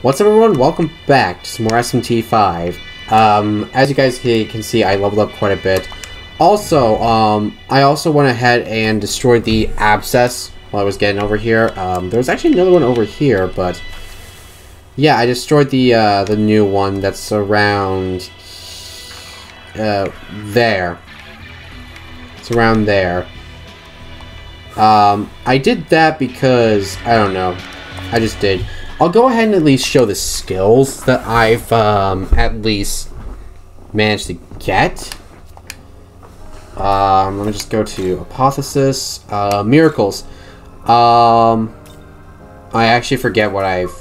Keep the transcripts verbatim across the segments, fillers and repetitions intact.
What's up, everyone? Welcome back to some more S M T five. Um, as you guys can see, I leveled up quite a bit. Also, um, I also went ahead and destroyed the abscess while I was getting over here. Um, there was actually another one over here, but yeah, I destroyed the uh, the new one that's around uh, there. It's around there. Um, I did that because, I don't know, I just did. I'll go ahead and at least show the skills that I've um, at least managed to get. Um, let me just go to Apothesis, uh, Miracles. Um, I actually forget what I've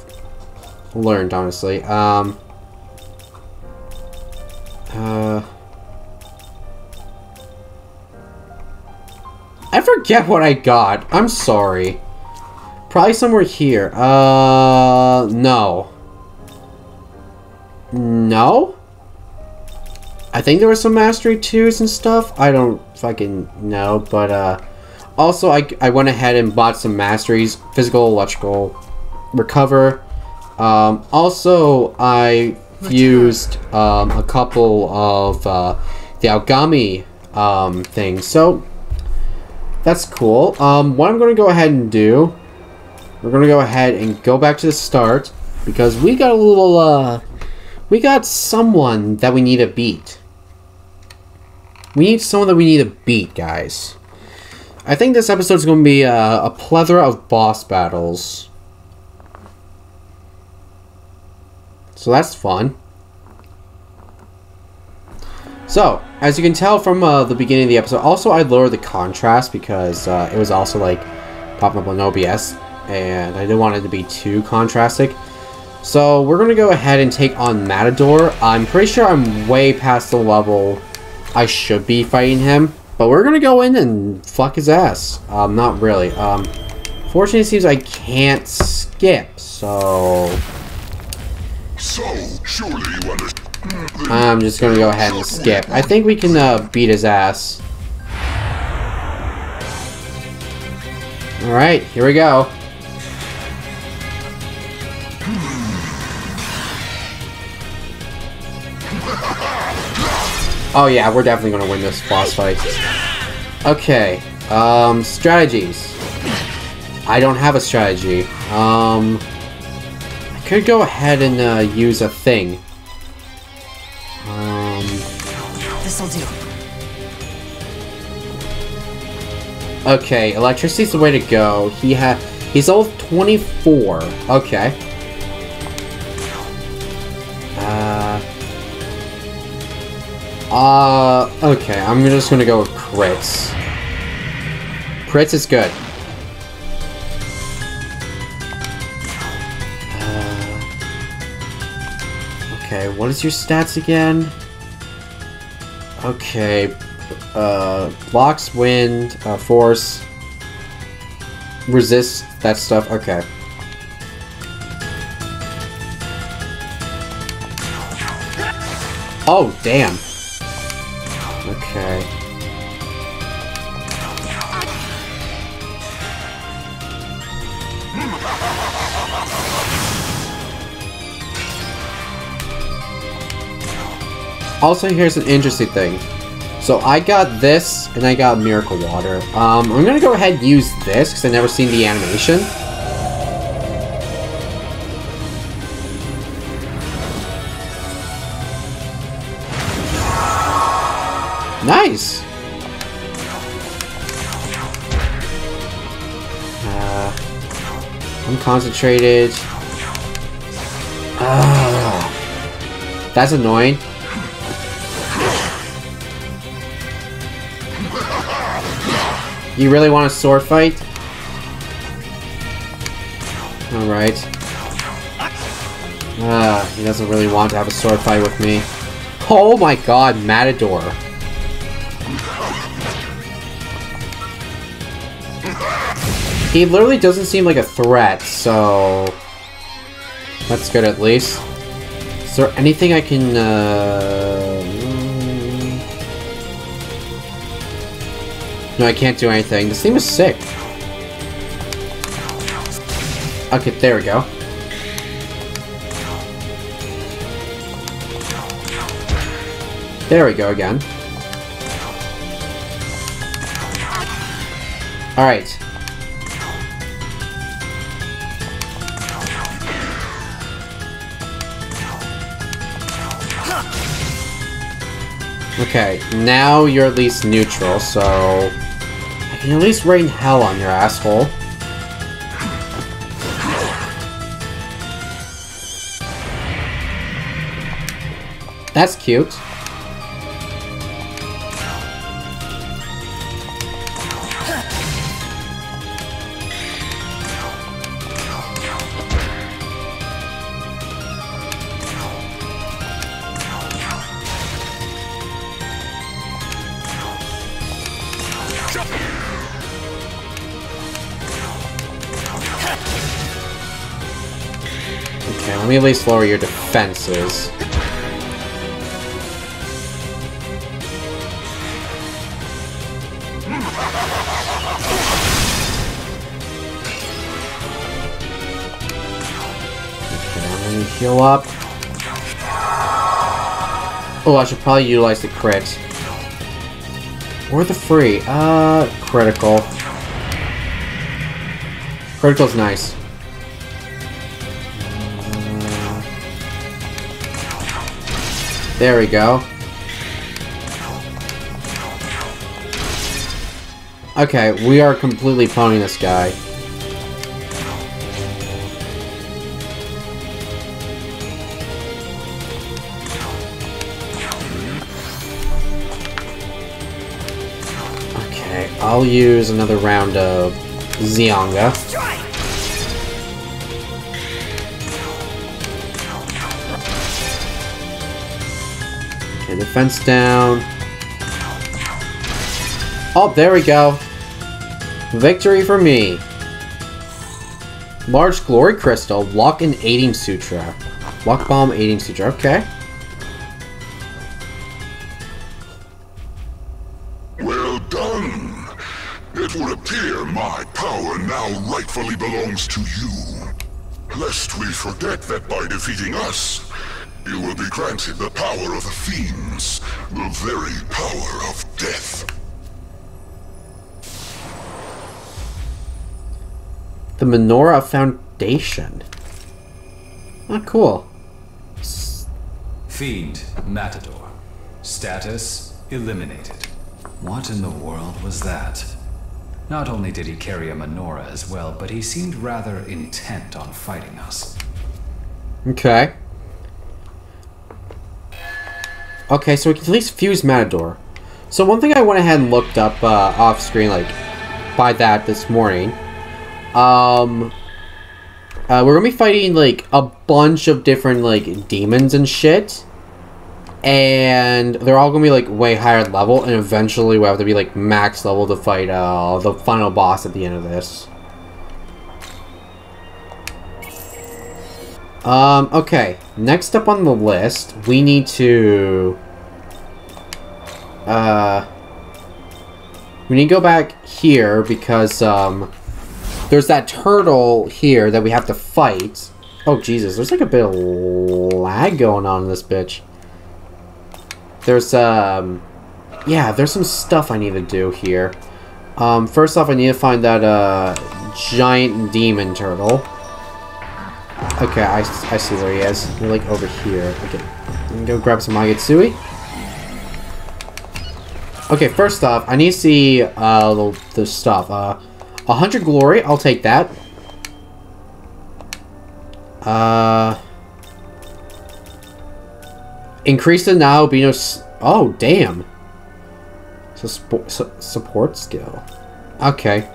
learned, honestly. Um, uh... I forget what I got. I'm sorry. Probably somewhere here. Uh, no. No? I think there was some mastery twos and stuff. I don't fucking know, but uh... Also, I, I went ahead and bought some masteries. Physical, electrical, recover. Um, also, I used um, a couple of uh, the Inugami um, things. So, that's cool. Um, what I'm going to go ahead and do, we're going to go ahead and go back to the start, because we got a little, uh, we got someone that we need to beat. We need someone that we need to beat, guys. I think this episode's going to be uh, a plethora of boss battles. So that's fun. So, as you can tell from uh, the beginning of the episode, also I lowered the contrast because uh, it was also like popping up on O B S, and I didn't want it to be too contrastic. So we're going to go ahead and take on Matador. I'm pretty sure I'm way past the level I should be fighting him, but we're going to go in and fuck his ass. Um, not really. Um, fortunately, it seems I can't skip, so... So, surely you understand. I'm just gonna go ahead and skip. I think we can uh, beat his ass. Alright, here we go. Oh yeah, we're definitely gonna win this boss fight. Okay, um, strategies. I don't have a strategy. Um, I could go ahead and uh, use a thing. Um, This'll do. Okay, electricity's the way to go. He had he's all twenty-four. Okay. Uh Uh okay, I'm just gonna go with crits. Crits is good. Okay, what is your stats again? Okay, uh, blocks, wind, uh, force, resist, that stuff, okay. Oh, damn. Okay. Also, here's an interesting thing. So I got this, and I got Miracle Water. Um, I'm gonna go ahead and use this, because I've never seen the animation. Nice! Uh, I'm concentrated. Uh, that's annoying. You really want a sword fight? Alright. Ah, he doesn't really want to have a sword fight with me. Oh my god, Matador. He literally doesn't seem like a threat, so... That's good at least. Is there anything I can, uh... No, I can't do anything. This thing is sick. Okay, there we go. There we go again. Alright. Okay, now you're at least neutral, so I can at least rain hell on your asshole. That's cute. Let me at least lower your defenses. Okay, let me heal up. Oh, I should probably utilize the crit. Or the free. Uh, critical. Critical's nice. There we go. Okay, we are completely pwning this guy. Okay, I'll use another round of Zyonga. Defense down. Oh, there we go. Victory for me. Large Glory Crystal, Lock and Aiding Sutra. Lock Bomb, Aiding Sutra, okay. Well done. It would appear my power now rightfully belongs to you. Lest we forget that by defeating us, you will be granted the power of the fiends, the very power of death. The Menorah Foundation. Oh, cool. Fiend, Matador. Status, eliminated. What in the world was that? Not only did he carry a menorah as well, but he seemed rather intent on fighting us. Okay. Okay, so we can at least fuse Matador. So one thing I went ahead and looked up uh, off screen, like, by that this morning. Um, uh, we're gonna be fighting, like, a bunch of different, like, demons and shit. And they're all gonna be, like, way higher level, and eventually we'll have to be, like, max level to fight uh, the final boss at the end of this. Um, okay. Next up on the list, we need to... Uh... We need to go back here because, um... there's that turtle here that we have to fight. Oh, Jesus. There's, like, a bit of lag going on in this bitch. There's, um... yeah, there's some stuff I need to do here. Um, first off, I need to find that, uh... giant demon turtle. Okay, I, I see where he is. We're like over here. Okay, I'm gonna go grab some Magatsuhi. Okay, first off, I need to see uh, the, the stuff. Uh, one hundred glory, I'll take that. Uh, increase the Nahobino's. Oh, damn. So, su support skill. Okay.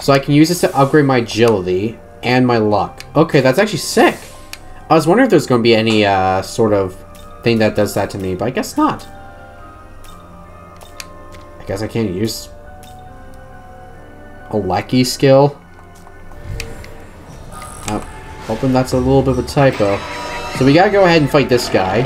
So I can use this to upgrade my agility and my luck. Okay, that's actually sick. I was wondering if there's going to be any uh, sort of thing that does that to me, but I guess not. I guess I can't use a Lecky skill. I'm hoping that's a little bit of a typo. So we gotta go ahead and fight this guy.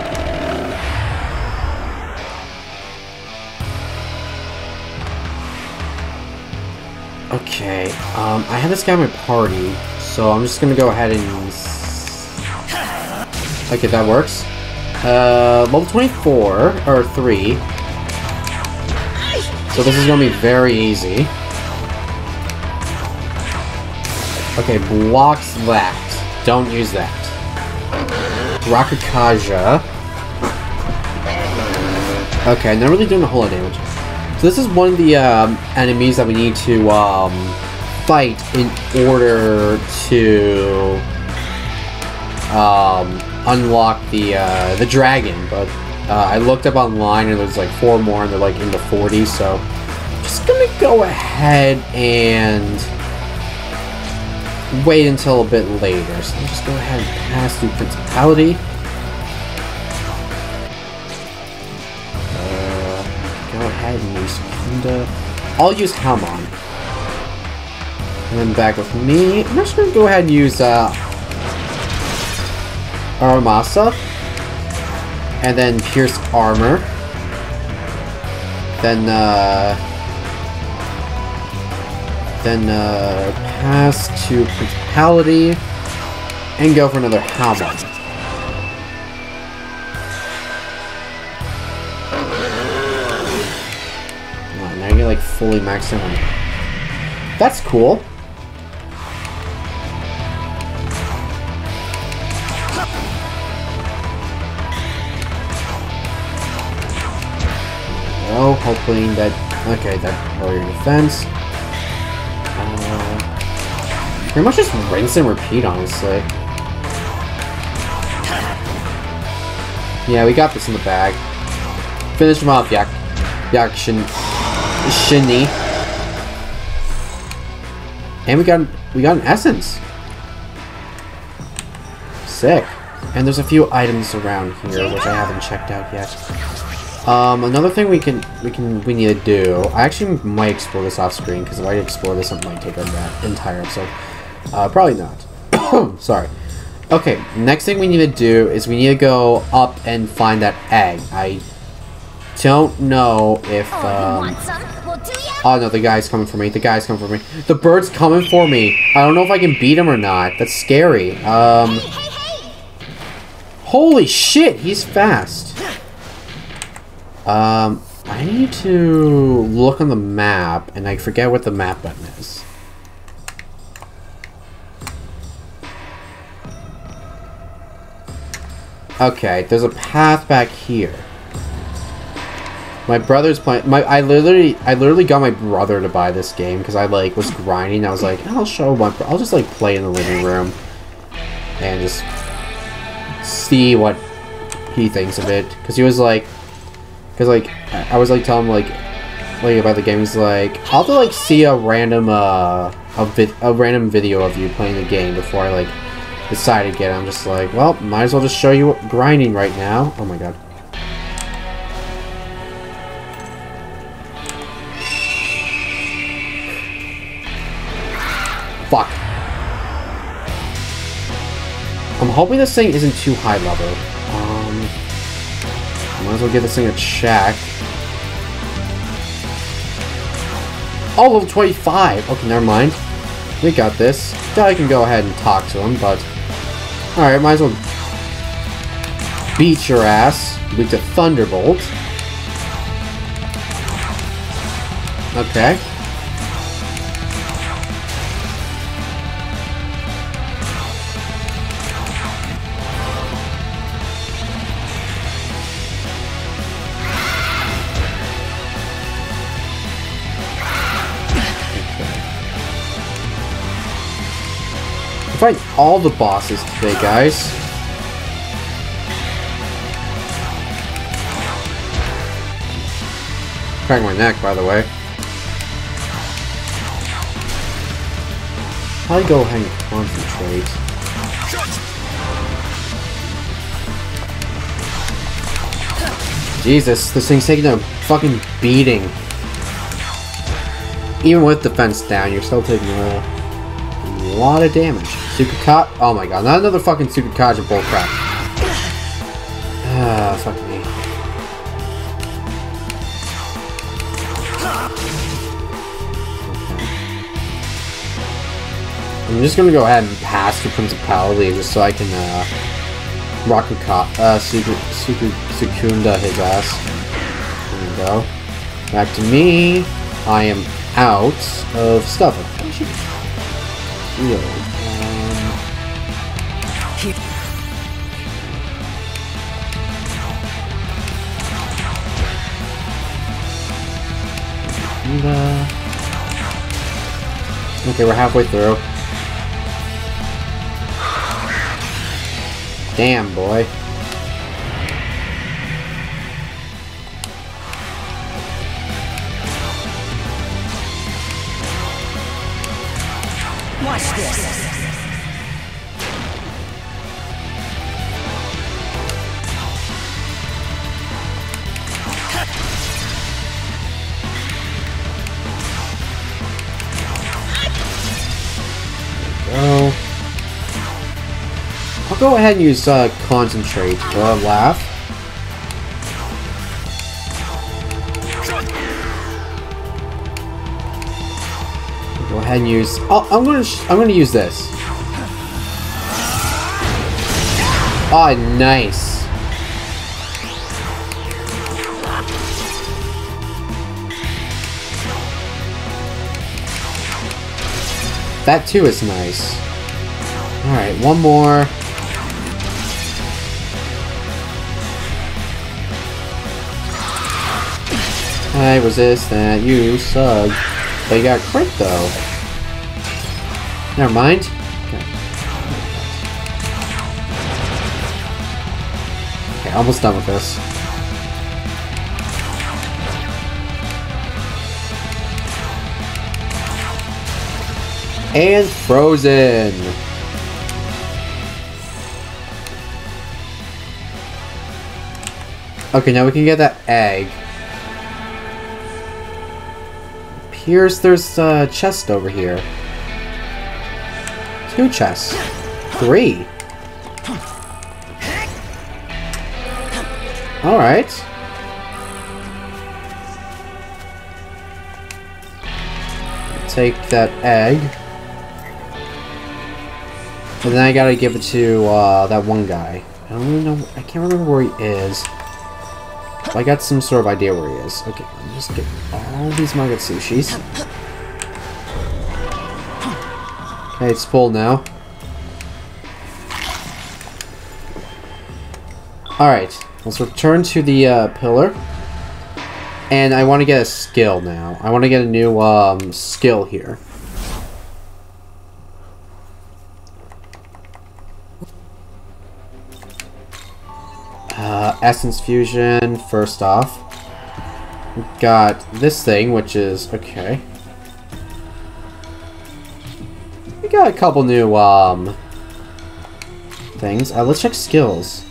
Okay, um, I had this guy in my party. So I'm just gonna go ahead and... Okay, that works. Uh, level twenty-four, or three. So this is gonna be very easy. Okay, blocks that. Don't use that. Rakakaja. Okay, not really doing a whole lot of damage. So this is one of the um, enemies that we need to um, fight in order to um, unlock the uh, the dragon. But uh, I looked up online and there's like four more and they're like in the forties. So I'm just gonna go ahead and wait until a bit later, so I'll just go ahead and pass through Principality. Uh, go ahead and use Sukunda. I'll use Hamon. And then back with me. I'm just gonna go ahead and use uh, Aramasa. And then Pierce Armor. Then, uh... Then, uh, pass to Principality, and go for another Hamon. Oh, now you're, like, fully maxed out. That's cool. Oh, hopefully that... Okay, that lower your defense. Pretty much just rinse and repeat, honestly. Yeah, we got this in the bag. Finish him off, Yak... Yak Shin... Shinny. And we got... we got an essence. Sick. And there's a few items around here, which I haven't checked out yet. Um, another thing we can... we can... we need to do... I actually might explore this off screen, because if I explore this, it might take up that entire episode. Uh, probably not. Sorry. Okay, next thing we need to do is we need to go up and find that egg. I don't know if, um... oh, no, the guy's coming for me. The guy's coming for me. The bird's coming for me. I don't know if I can beat him or not. That's scary. Um... Holy shit, he's fast. Um, I need to look on the map, and I forget what the map button is. Okay, there's a path back here. My brother's playing. My I literally, I literally got my brother to buy this game because I like was grinding. I was like, I'll show my. I'll just like play in the living room and just see what he thinks of it. Because he was like, because like I was like telling him like, like about the game. He's like, I'll have to like see a random uh a vid a random video of you playing the game before I like. Decided to get it. I'm just like, well, might as well just show you grinding right now. Oh my god. Fuck. I'm hoping this thing isn't too high level. Um, might as well give this thing a check. Oh, level twenty-five. Okay, never mind. We got this. I can go ahead and talk to him, but. Alright, might as well beat your ass with the Thunderbolt. Okay. Fight all the bosses today, guys. Crack my neck, by the way. Probably go ahead and concentrate. Jesus, this thing's taking a fucking beating. Even with defense down, you're still taking a lot of damage. Tsukaka- oh my god, not another fucking Tsukakaja bullcrap. Ah, fuck me. Okay. I'm just gonna go ahead and pass the Principality just so I can, uh, Rakakaja, uh, Sukunda his ass. There we go. Back to me. I am out of stuff. Yo. Okay, we're halfway through. Damn, boy. Watch this. Go ahead and use uh, concentrate for a laugh. Go ahead and use. Oh, I'm gonna. Sh I'm gonna use this. Ah, oh, nice. That too is nice. All right, one more. I resist that, you suck. They got crit though. Never mind. Okay. Okay, almost done with this. And frozen! Okay, now we can get that egg. Here's, there's a chest over here. Two chests. Three. Alright. Take that egg. And then I gotta give it to uh, that one guy. I don't even know, I can't remember where he is. I got some sort of idea where he is. Okay, I'm just getting all these Magatsushis. Okay, it's full now. Alright, let's return to the uh, pillar. And I want to get a skill now. I want to get a new um, skill here. Uh, Essence Fusion, first off. We've got this thing, which is... okay. We got a couple new, um... things. Uh, let's check skills.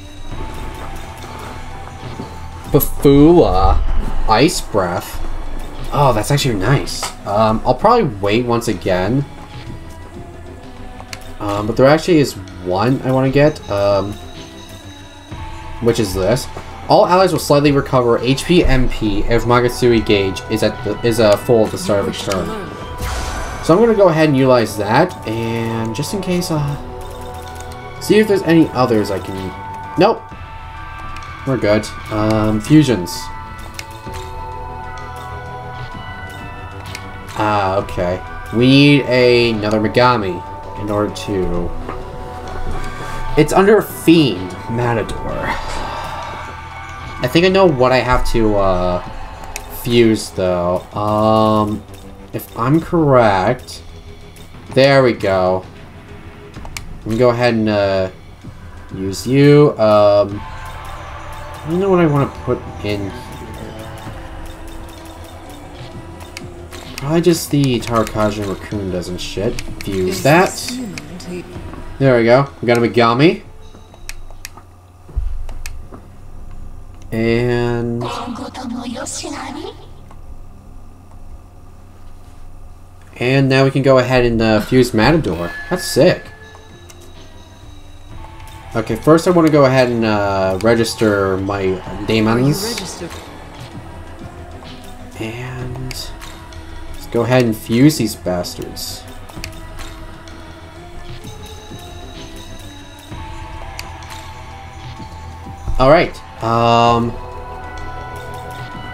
Bifula. Ice Breath. Oh, that's actually nice. Um, I'll probably wait once again. Um, but there actually is one I want to get. Um... Which is this. All allies will slightly recover H P M P if Magatsuhi gauge is at the, is a full at the start of its turn. So I'm going to go ahead and utilize that, and just in case, uh, see if there's any others I can... Nope. We're good. Um, fusions. Ah, okay. We need a, another Megami in order to... It's under Fiend, Matador. I think I know what I have to uh, fuse though. Um, if I'm correct, there we go. I'm gonna go ahead and uh, use you. Um, I don't know what I want to put in here. Probably just the Tarakajan Raccoondas and shit. Fuse that. There we go. We got a Megami. And... and now we can go ahead and uh, fuse Matador. That's sick. Okay, first I want to go ahead and uh, register my demons. And... let's go ahead and fuse these bastards. Alright. Um,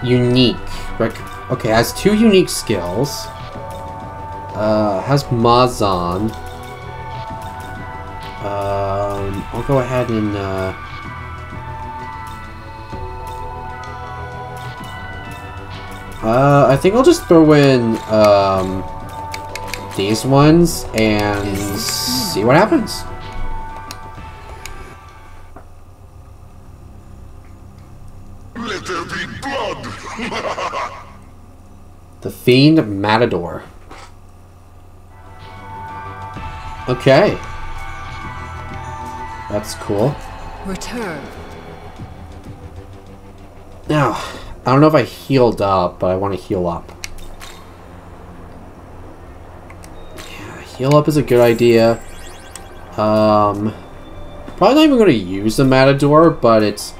unique. Okay, has two unique skills. Uh, has Mazan. Um, I'll go ahead and, uh... Uh, I think I'll just throw in, um... these ones, and see what happens. Let there be blood! The Fiend Matador. Okay. That's cool. Return. Now, I don't know if I healed up, but I want to heal up. Yeah, heal up is a good idea. Um, probably not even going to use the Matador, but it's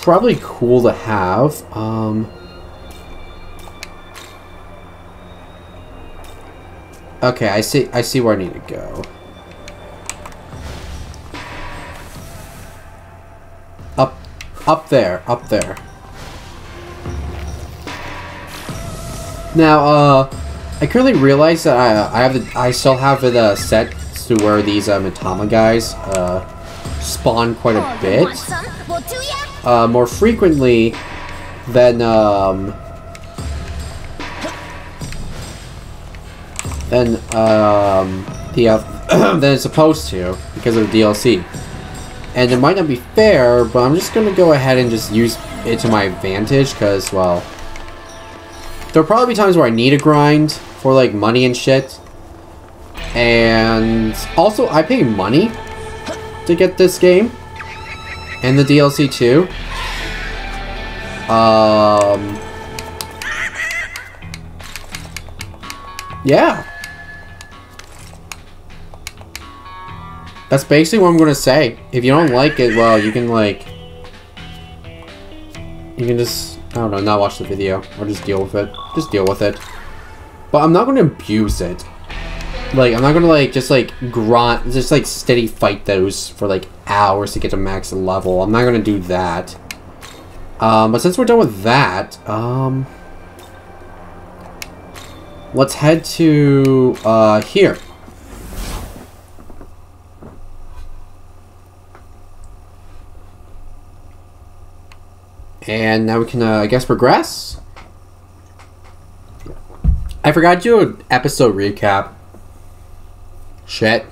probably cool to have. Um, okay, I see. I see where I need to go. Up, up there, up there. Now, uh, I currently realize that I, uh, I have the, I still have it uh, set to where these uh, Matama guys uh, spawn quite a bit, uh, more frequently than um, than um the uh, than it's supposed to because of the D L C. And it might not be fair, but I'm just going to go ahead and just use it to my advantage, because, well... there'll probably be times where I need a grind for, like, money and shit. And... also, I pay money to get this game. And the D L C, too. Um... Yeah. That's basically what I'm gonna say. If you don't like it, well, you can like... you can just, I don't know, not watch the video. Or just deal with it. Just deal with it. But I'm not gonna abuse it. Like, I'm not gonna like, just like, grunt, just like steady fight those for like hours to get to max level. I'm not gonna do that. Um, but since we're done with that, um... let's head to, uh, here. And now we can, uh, I guess, progress? I forgot to do an episode recap. Shit.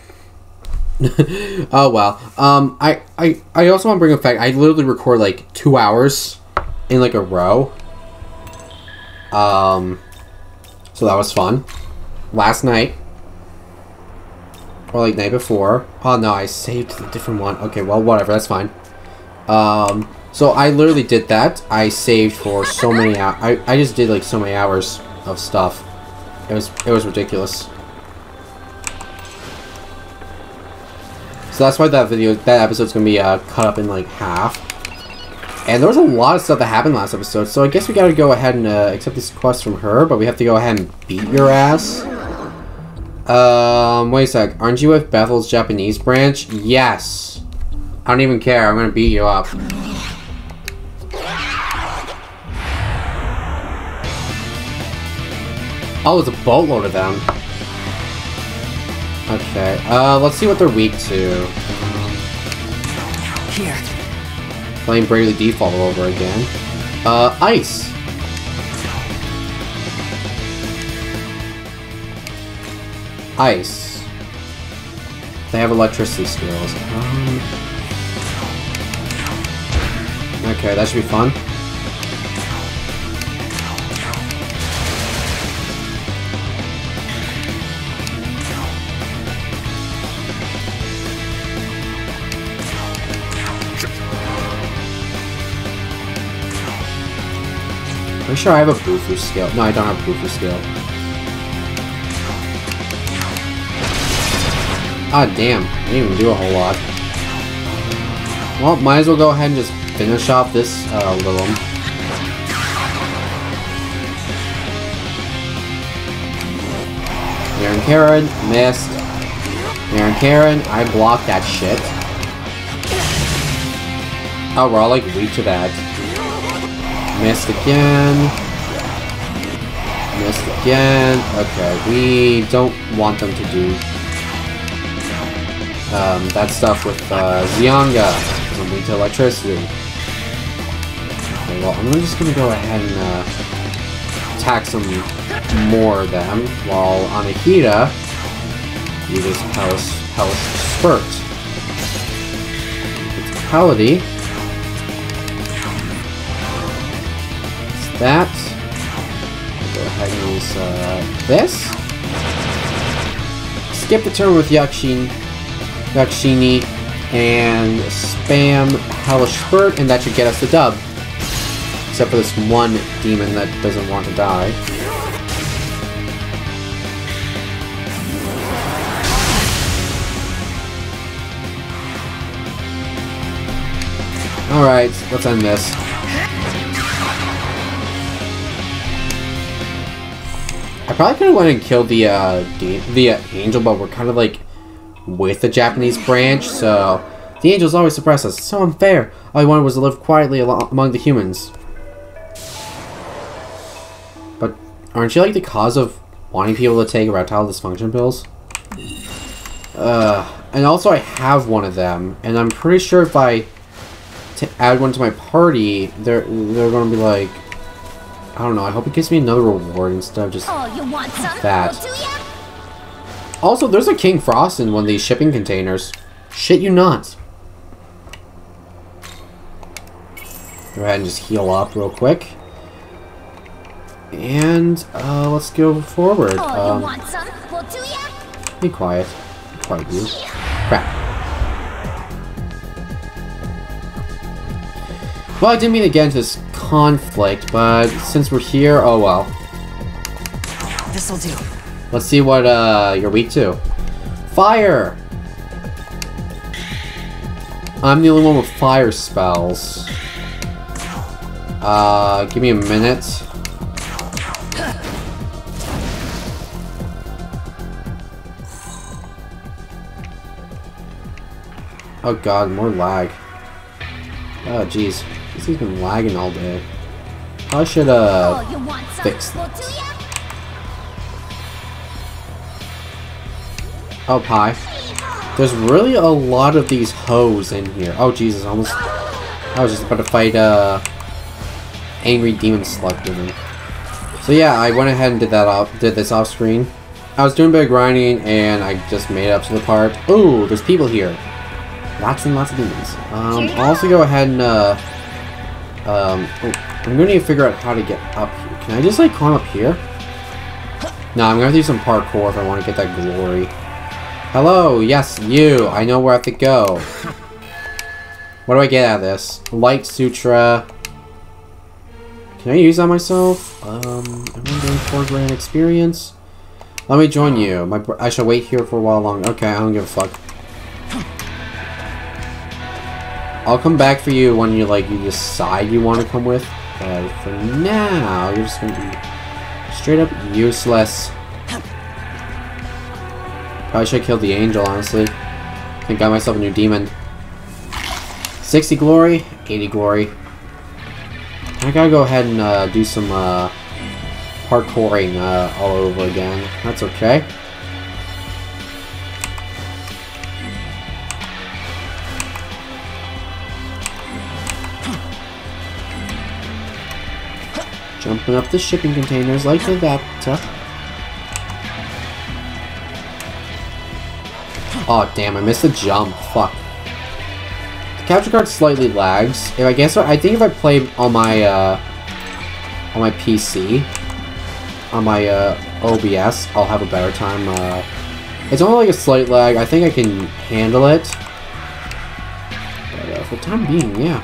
Oh, well. Um, I, I, I also want to bring up the fact I literally record, like, two hours in, like, a row. Um, so that was fun. Last night. Or, like, night before. Oh, no, I saved the different one. Okay, well, whatever. That's fine. Um... So I literally did that. I saved for so many hours. I, I just did like so many hours of stuff. It was it was ridiculous. So that's why that video, that episode's gonna be uh, cut up in like half. And there was a lot of stuff that happened last episode. So I guess we gotta go ahead and uh, accept this quest from her. But we have to go ahead and beat your ass. Um, wait a sec. Aren't you with Bethel's Japanese branch? Yes. I don't even care. I'm gonna beat you up. Oh, there's a boatload of them. Okay, uh, let's see what they're weak to. Here. Playing Bravely Default all over again. Uh, ice! Ice. They have electricity skills. Um, okay, that should be fun. I'm sure I have a Bufula skill. No, I don't have a Bufula skill. Ah, damn. I didn't even do a whole lot. Well, might as well go ahead and just finish off this uh, little one. Aaron Karen, missed. Aaron Karen, I blocked that shit. Oh, we're all like weak to that. Missed again. Missed again. Okay, we don't want them to do um, that stuff with uh, Zyonga. It'll lead to electricity. Okay, well, I'm just gonna go ahead and uh, attack some more of them. While on Akita, you just Hellish, Hellish Spurt. It's Pality. That. Go ahead and use uh, this. Skip the turn with Yakshin, Yakshini and spam Hellish Spurt, and that should get us the dub. Except for this one demon that doesn't want to die. Alright, let's end this. I probably could have went and killed the uh, the uh, angel, but we're kind of like with the Japanese branch, so the angels always suppress us. It's so unfair. All I wanted was to live quietly among the humans. But aren't you like the cause of wanting people to take erectile dysfunction pills? Uh, and also I have one of them, and I'm pretty sure if I t add one to my party, they're they're gonna be like. I don't know, I hope it gives me another reward instead of just oh, you want some? That. We'll also, there's a King Frost in one of these shipping containers. Shit you not. Go ahead and just heal up real quick. And, uh, let's go forward. Oh, um, you want some? We'll do ya? Be quiet. Be quiet, you. Crap. Well, I didn't mean to get into this conflict, but since we're here, oh well. This'll do. Let's see what uh, you're weak to. Fire! I'm the only one with fire spells. Uh, give me a minute. Oh god, more lag. Oh jeez. This has been lagging all day. I should uh oh, fix that. We'll oh pie. There's really a lot of these hoes in here. Oh Jesus, almost I was just about to fight uh angry demon slug demon. So yeah, I went ahead and did that off did this off screen. I was doing a bit of grinding and I just made it up to the part. Ooh, there's people here. Lots and lots of demons. Um, I'll also go ahead and, uh, um, oh, I'm gonna need to figure out how to get up here. Can I just, like, climb up here? No, I'm gonna do some parkour if I want to get that glory. Hello, yes, you. I know where I have to go. What do I get out of this? Light Sutra. Can I use that myself? Um, I'm doing four grand experience. Let me join you. My, I shall wait here for a while longer. Okay, I don't give a fuck. I'll come back for you when you like you decide you want to come with. But for now, you're just gonna be straight up useless. Probably should have killed the angel, honestly. I got myself a new demon. sixty glory, eighty glory. I gotta go ahead and uh, do some uh, parkouring uh, all over again. That's okay. Jumping up the shipping containers like the Vapta. Oh damn, I missed the jump. Fuck. The capture card slightly lags. If I guess I think if I play on my uh on my P C, on my uh O B S, I'll have a better time. Uh it's only like a slight lag. I think I can handle it. But uh, for the time being, yeah.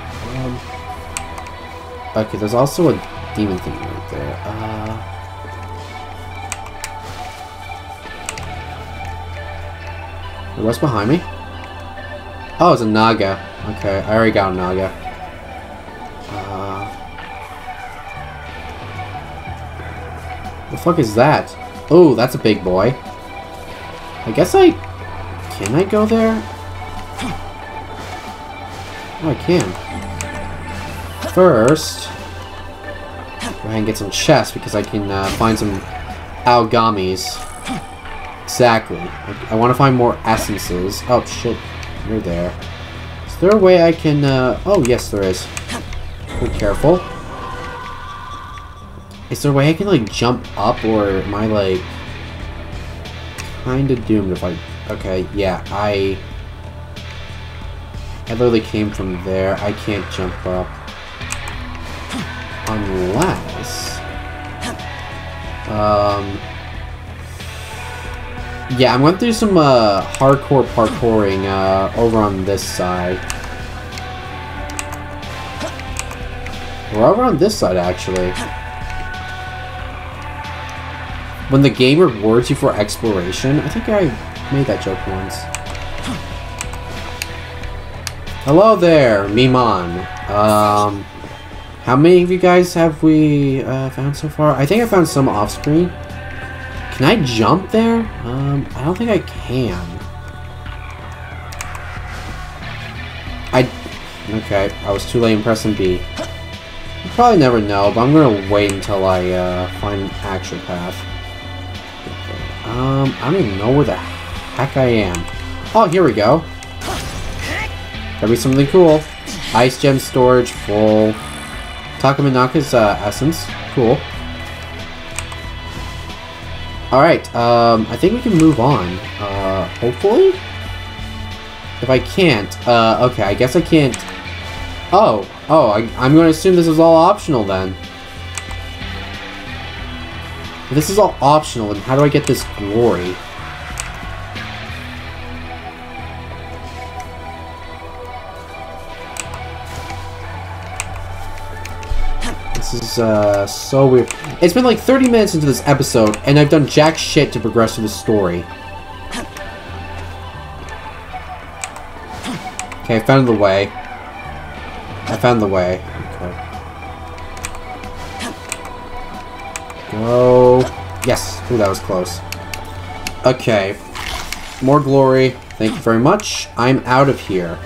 Um, okay, there's also a demon thing right there. Uh, what's behind me? Oh, it's a Naga. Okay, I already got a Naga. Uh, the fuck is that? Oh, that's a big boy. I guess I... Can I go there? Oh, I can. first, go ahead and get some chests because I can uh, find some Aogamis. Exactly. I, I want to find more essences. Oh shit, you're there. Is there a way I can... Uh, oh yes there is. Be careful. Is there a way I can like jump up, or am I like kinda doomed if I... Okay, yeah, I... I literally came from there. I can't jump up. Unless... Um... Yeah, I'm going through some uh, hardcore parkouring uh, over on this side. We're over on this side, actually. When the game rewards you for exploration, I think I made that joke once. Hello there, Mimon. Um, how many of you guys have we uh, found so far? I think I found some off screen. Can I jump there? Um, I don't think I can. I... Okay, I was too late in pressing B. You'll probably never know, but I'm gonna wait until I uh, find an actual path. Okay. Um, I don't even know where the heck I am. Oh, here we go. That'd be something cool. Ice gem storage full. Takamanaka's uh, essence. Cool. Alright, um, I think we can move on, uh, hopefully? If I can't, uh, okay, I guess I can't... Oh, oh, I, I'm going to assume this is all optional then. If this is all optional, and how do I get this glory? Is uh, so weird. It's been like thirty minutes into this episode, and I've done jack shit to progress through the story. Okay, I found the way. I found the way. Okay. Go. Yes. Ooh, that was close. Okay. More glory. Thank you very much. I'm out of here.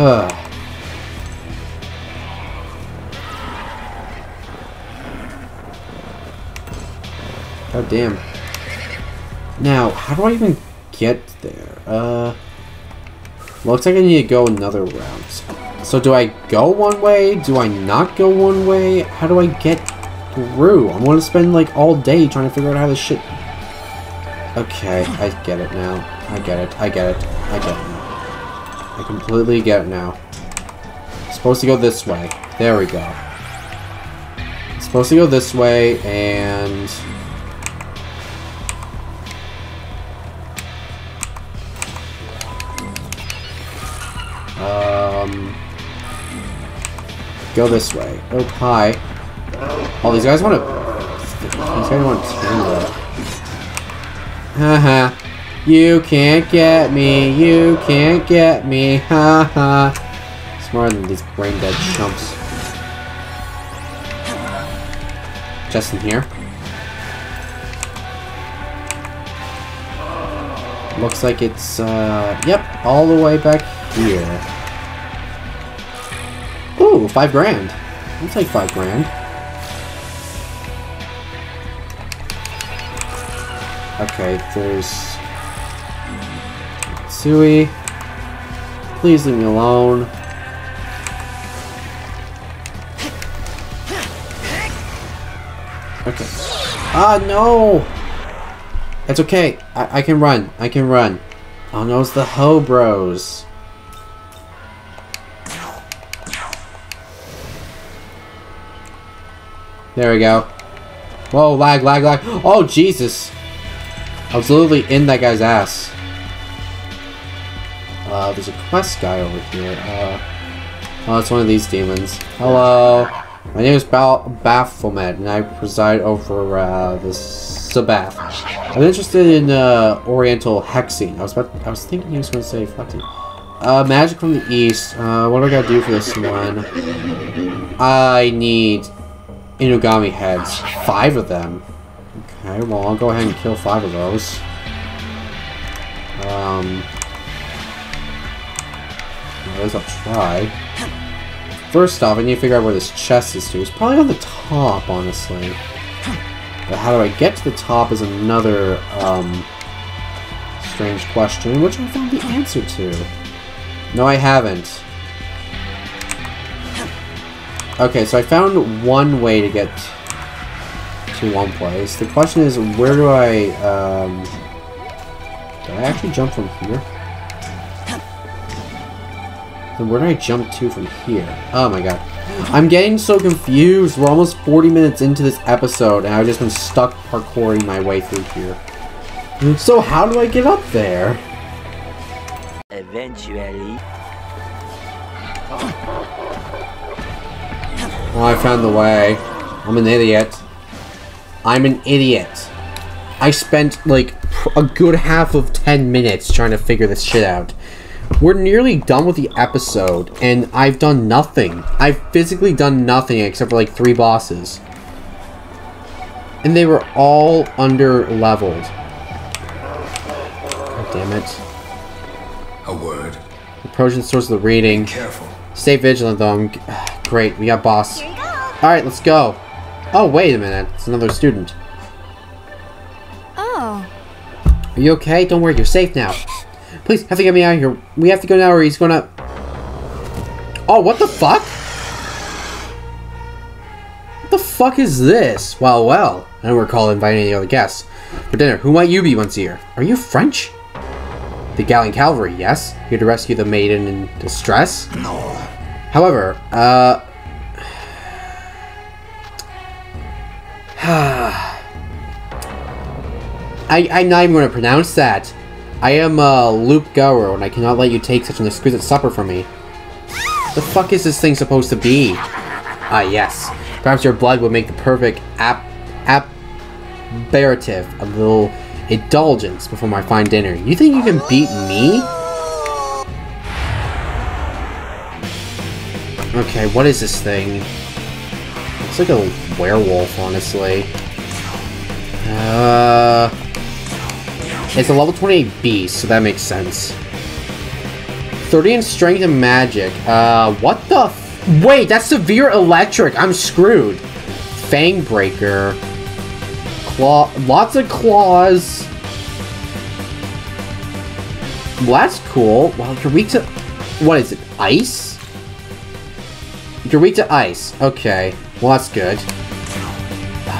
Ugh. God damn. Now, how do I even get there? Uh, looks like I need to go another route. So do I go one way? Do I not go one way? How do I get through? I'm gonna spend like all day trying to figure out how this shit... Okay, I get it now. I get it. I get it. I get it now. I completely get it now. I'm supposed to go this way. There we go. I'm supposed to go this way, and... Um... Go this way. Oh, hi. Oh, these guys want to... These guys want to tangle. Haha. You can't get me, you can't get me, haha. Smarter than these brain dead chumps. Just in here. Looks like it's, uh, yep, all the way back here. Ooh, five grand. I'll take five grand. Okay, there's... Sui, please leave me alone. Okay. Ah, no! It's okay. I, I can run. I can run. Oh no, it's the Ho Bros. There we go. Whoa, lag, lag, lag. Oh, Jesus. I was literally in that guy's ass. Uh, there's a quest guy over here. Uh, oh, it's one of these demons. Hello. My name is Baphomet, and I preside over uh, the Sabbath. I'm interested in uh, Oriental hexing. I was about, I was thinking he was going to say flexing. Uh, magic from the east. Uh, what do I gotta do for this one? I need Inugami heads, five of them. Okay, well, I'll go ahead and kill five of those. Um... At least I'll try. First off, I need to figure out where this chest is to. It's probably on the top, honestly. But how do I get to the top is another, um... strange question, which I found the answer to. No, I haven't. Okay, so I found one way to get to one place. The question is, where do I, um... did I actually jump from here? Then where do I jump to from here? Oh my god. I'm getting so confused. We're almost forty minutes into this episode, and I've just been stuck parkouring my way through here. So how do I get up there? Eventually. Oh, I found the way. I'm an idiot. I'm an idiot. I spent, like, a good half of ten minutes trying to figure this shit out. We're nearly done with the episode, and I've done nothing. I've physically done nothing except for, like, three bosses. And they were all under-leveled. God damn it. A word. Approaching the source of the reading. Be careful. Stay vigilant, though. I'm... Great, we got boss. Here we go. Alright, let's go. Oh, wait a minute. It's another student. Oh. Are you okay? Don't worry, you're safe now. Please, have to get me out of here. We have to go now or he's gonna... Oh, what the fuck? What the fuck is this? Well, well. I don't recall inviting any other guests. For dinner, who might you be once a year? Are you French? The Gallant Cavalry, yes? Here to rescue the maiden in distress? No. However, uh... I, I'm not even going to pronounce that. I am a uh, Loup Garou, and I cannot let you take such an exquisite supper from me. The fuck is this thing supposed to be? Ah, yes. Perhaps your blood would make the perfect ap... ap... aperitif, a little indulgence before my fine dinner. You think you can beat me? Okay, what is this thing? It's like a werewolf, honestly. Uh, it's a level twenty-eight beast, so that makes sense. thirty in strength and magic. Uh, what the f- Wait, that's severe electric! I'm screwed! Fangbreaker. Claw- lots of claws. Well, that's cool. Well, you're weak to- What is it? Ice? You're weak to ice. Okay. Well, that's good. Uh...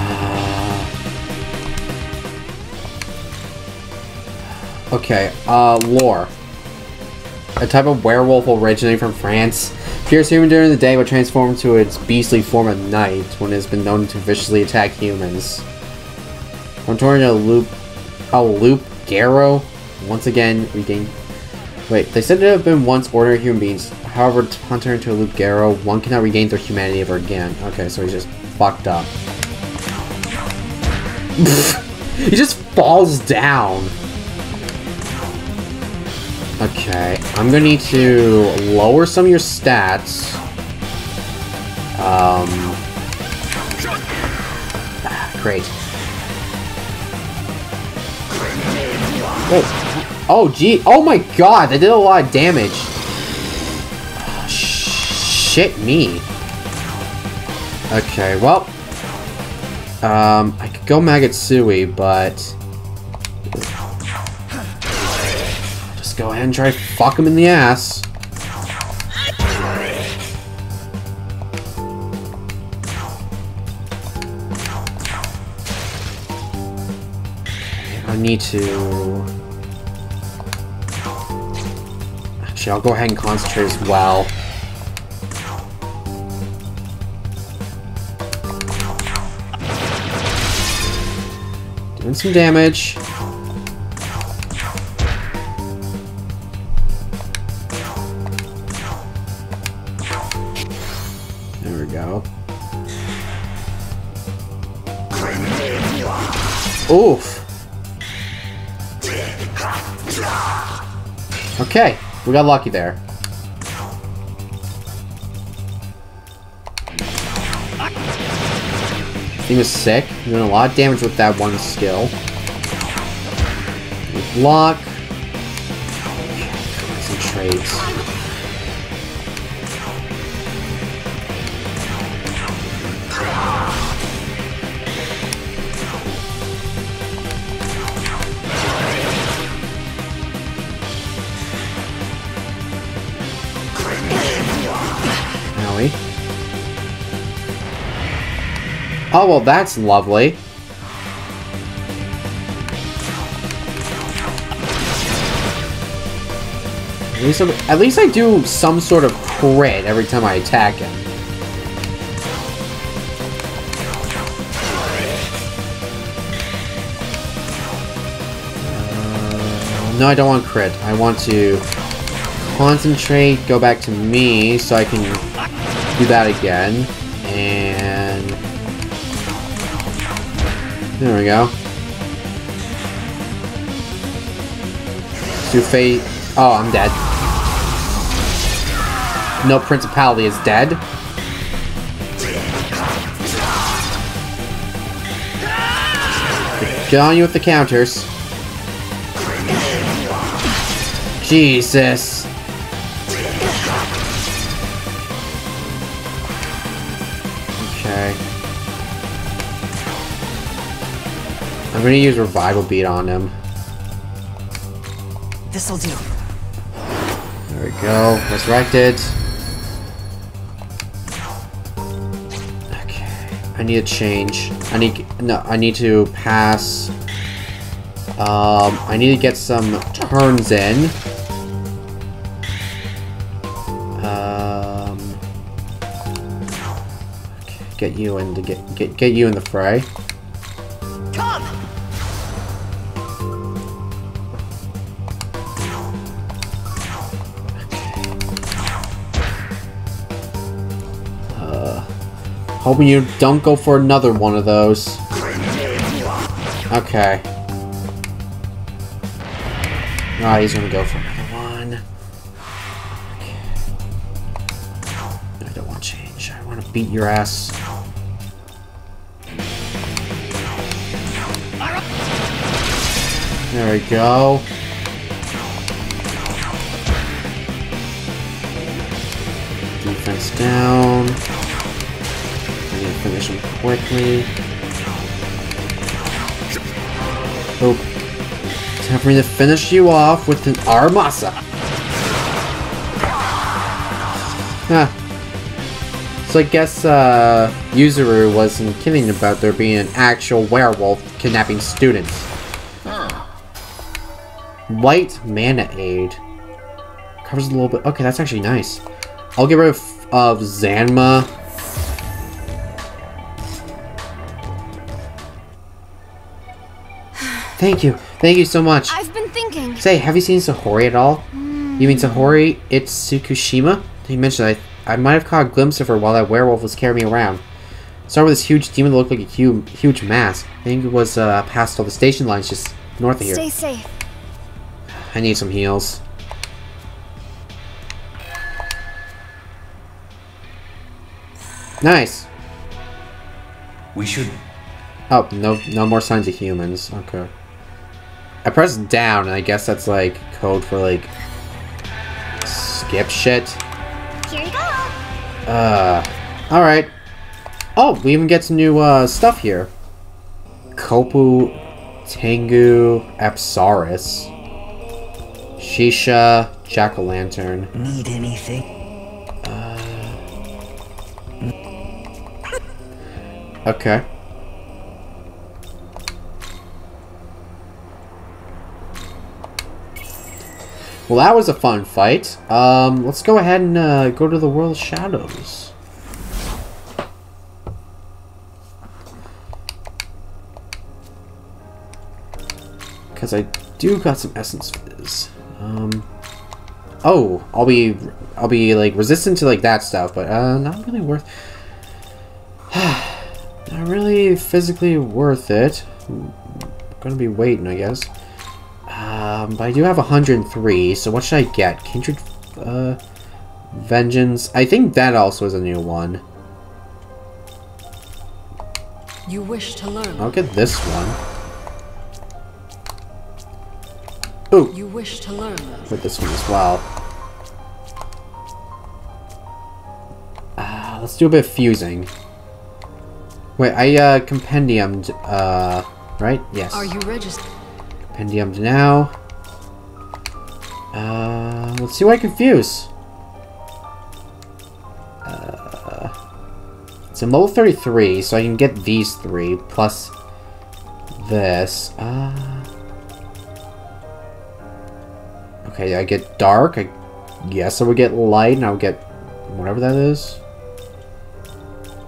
Okay. Uh, lore. A type of werewolf originating from France. Appears human during the day, but transforms to its beastly form at night when it has been known to viciously attack humans. When torn into a loop... A Loup Garou? Once again, regain... Wait, they said they have been once ordinary human beings. However, to hunter into a Loup Garou, one cannot regain their humanity ever again. Okay, so he's just fucked up. He just falls down. Okay, I'm gonna need to lower some of your stats. Um, ah, great. Oh, oh, gee, oh my God, that did a lot of damage. Shit me. Okay, well. Um, I could go Magatsuhi, but... Just go ahead and try to fuck him in the ass. I need to... Actually, I'll go ahead and concentrate as well. And some damage. There we go. Oof. Okay, we got lucky there. He was sick. Doing a lot of damage with that one skill. With block. Some trades. Oh, well, that's lovely. At least, I, at least I do some sort of crit every time I attack him. Uh, no, I don't want crit. I want to concentrate, go back to me, so I can do that again. And... there we go. Two fate. Oh, I'm dead. No principality is dead. Get on you with the counters. Jesus. Okay. I'm gonna use Revival Beat on him. This'll do. There we go. Resurrected. Okay. I need a change. I need no. I need to pass. Um. I need to get some turns in. Um. Okay, get you in to get get get you in the fray. Hoping you don't go for another one of those. Okay. Ah, oh, he's gonna go for another one. Okay. I don't want to change. I want to beat your ass. There we go. Defense down. Finish him quickly. Oh. Time for me to finish you off with an Armasa. Huh. So I guess, uh, Yuzuru wasn't kidding about there being an actual werewolf kidnapping students. White Mana Aid. Covers a little bit. Okay, that's actually nice. I'll get rid of, of Zanma. Thank you. Thank you so much. I've been thinking. Say, have you seen Sahori at all? Mm. You mean Sahori Itsukushima? He mentioned I, I might have caught a glimpse of her while that werewolf was carrying me around. Started with this huge demon that looked like a huge, huge mask. I think it was uh, past all the station lines just north of here. Stay safe. I need some heals. Nice. We should... Oh, no, no more signs of humans. Okay. I pressed down, and I guess that's, like, code for, like, skip shit. Here you go! Uh, alright. Oh, we even get some new, uh, stuff here. Kopu, Tengu, Apsaris, Shisha, Jack-o'-lantern. Need anything? Uh... Okay. Well, that was a fun fight. Um, let's go ahead and uh, go to the World of Shadows. Because I do got some essence fizz. Um, oh, I'll be, I'll be like resistant to like that stuff, but uh, not really worth. Not really physically worth it. I'm gonna be waiting, I guess. Um, but I do have one hundred three, so what should I get? Kindred, uh, Vengeance. I think that also is a new one. You wish to learn. I'll get this one. Ooh. You wish to learn. Get this one as well. Uh, let's do a bit of fusing. Wait, I uh, compendiumed, uh, right? Yes. Are you registered? Compendiumed now. Uh, let's see what I can fuse. Uh, it's in level thirty-three, so I can get these three, plus this. Uh, okay, I get dark. I guess I would get light, and I would get whatever that is.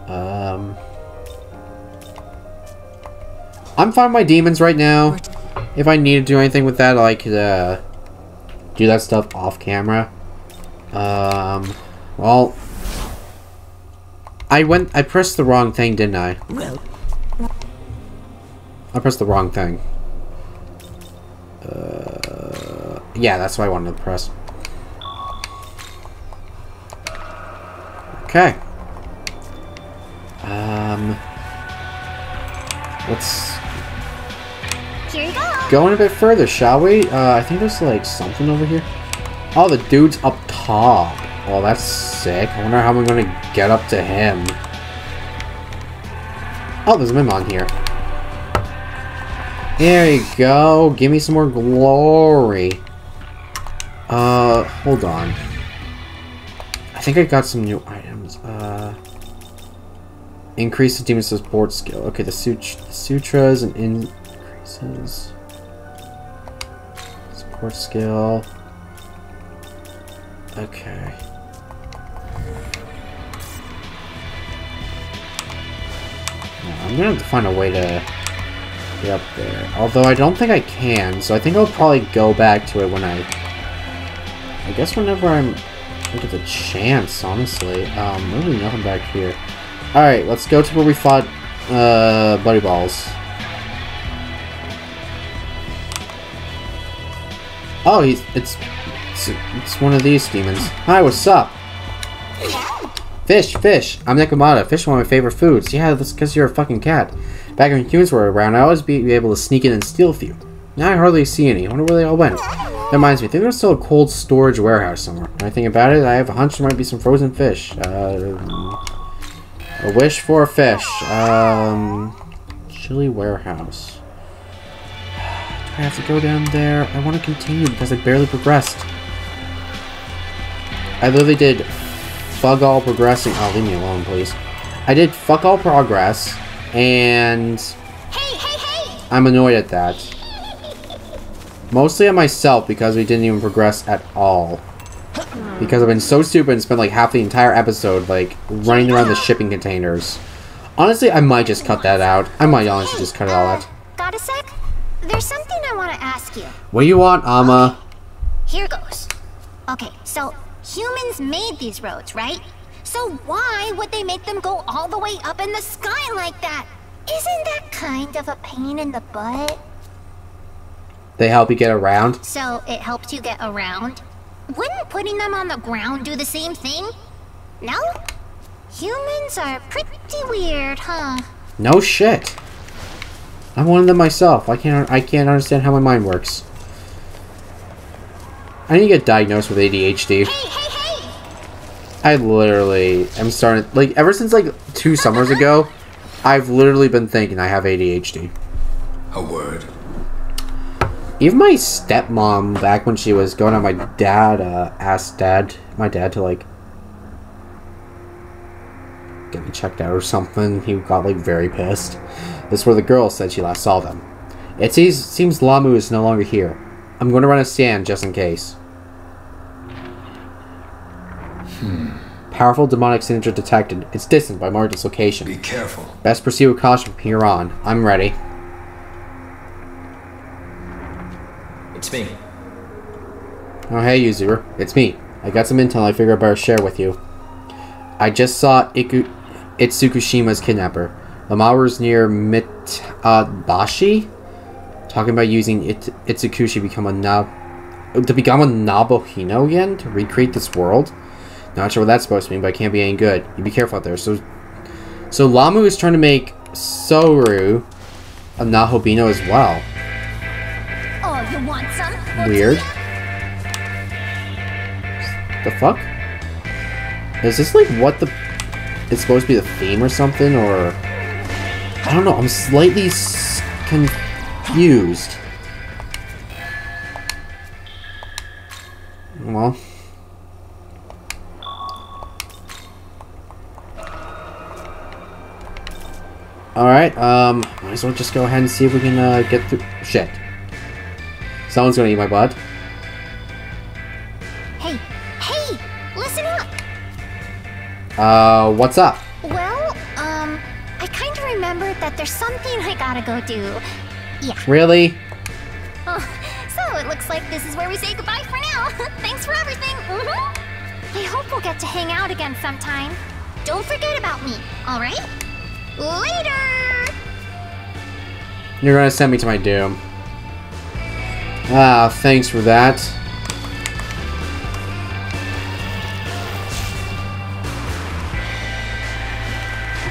Um, I'm fine with my demons right now. If I need to do anything with that, I could, uh, do that stuff off camera. Um, well, I went, I pressed the wrong thing, didn't I? Well, I pressed the wrong thing. Uh, yeah, that's what I wanted to press. Okay. Um, let's go in a bit further, shall we? Uh, I think there's like something over here. Oh, the dude's up top. Oh, that's sick. I wonder how I'm gonna get up to him. Oh, there's a meme on here. There you go. Give me some more glory. Uh, hold on. I think I got some new items. Uh, increase the demon's support skill. Okay, the, sut the sutras and increases support skill. Okay. Yeah, I'm gonna have to find a way to get up there. Although I don't think I can, so I think I'll probably go back to it when I. I guess whenever I'm. Look at the chance, honestly. Um, really nothing back here. Alright, let's go to where we fought, uh, Buddy Balls. Oh, he's, it's, it's, it's one of these demons. Hi, what's up? Fish, fish. I'm Nekomata. Fish is one of my favorite foods. Yeah, that's because you're a fucking cat. Back when humans were around, I always be able to sneak in and steal a few. Now I hardly see any. I wonder where they all went. That reminds me, I think there's still a cold storage warehouse somewhere. When I think about it, I have a hunch there might be some frozen fish. Uh, a wish for a fish. Um, chili warehouse. Do I have to go down there? I want to continue because I barely progressed. I literally did fuck all progressing. Oh, leave me alone, please. I did fuck all progress, and hey, hey, hey. I'm annoyed at that. Mostly at myself, because we didn't even progress at all. Because I've been so stupid and spent like half the entire episode like running around the shipping containers. Honestly, I might just cut that out. I might honestly just cut it all out. Got a sec? There's something I want to ask you. What do you want, Amma? Okay. Here goes. Okay, so humans made these roads, right? So why would they make them go all the way up in the sky like that? Isn't that kind of a pain in the butt? They help you get around? So it helps you get around? Wouldn't putting them on the ground do the same thing? No? Humans are pretty weird, huh? No shit. I'm one of them myself. I can't I can't understand how my mind works. I need to get diagnosed with A D H D. Hey, hey, hey. I literally am starting like ever since like two summers ago, I've literally been thinking I have A D H D. A word. Even my stepmom, back when she was going on, my dad uh, asked dad, my dad to like get me checked out or something. He got like very pissed. This is where the girl said she last saw them. It seems, seems Lamu is no longer here. I'm going to run a scan just in case. Hmm. Powerful demonic signature detected. It's distant by marked dislocation. Be careful. Best proceed with caution from here on. I'm ready. It's me. Oh, hey, user. It's me. I got some intel I figured I better share with you. I just saw Iku Itsukushima's kidnapper. Lamaru's near Mitabashi. Talking about using it Itsukushi to become a Nab to become a Nahobino again? To recreate this world? Not sure what that's supposed to mean, but it can't be any good. You be careful out there. So, so Lamu is trying to make Soru of Nahobino as well. Oh, you want some? Weird. The fuck? Is this like what the... It's supposed to be the theme or something, or... I don't know, I'm slightly s confused. Well... Alright, um, might as well just go ahead and see if we can, uh, get through- Shit. Someone's gonna eat my butt. Hey, hey, listen up! Uh, what's up? Well, um, I kinda remembered that there's something I gotta go do. Yeah. Really? Oh, so it looks like this is where we say goodbye for now. Thanks for everything! Mm-hmm. I hope we'll get to hang out again sometime. Don't forget about me, alright? Later. You're gonna send me to my doom. Ah, thanks for that.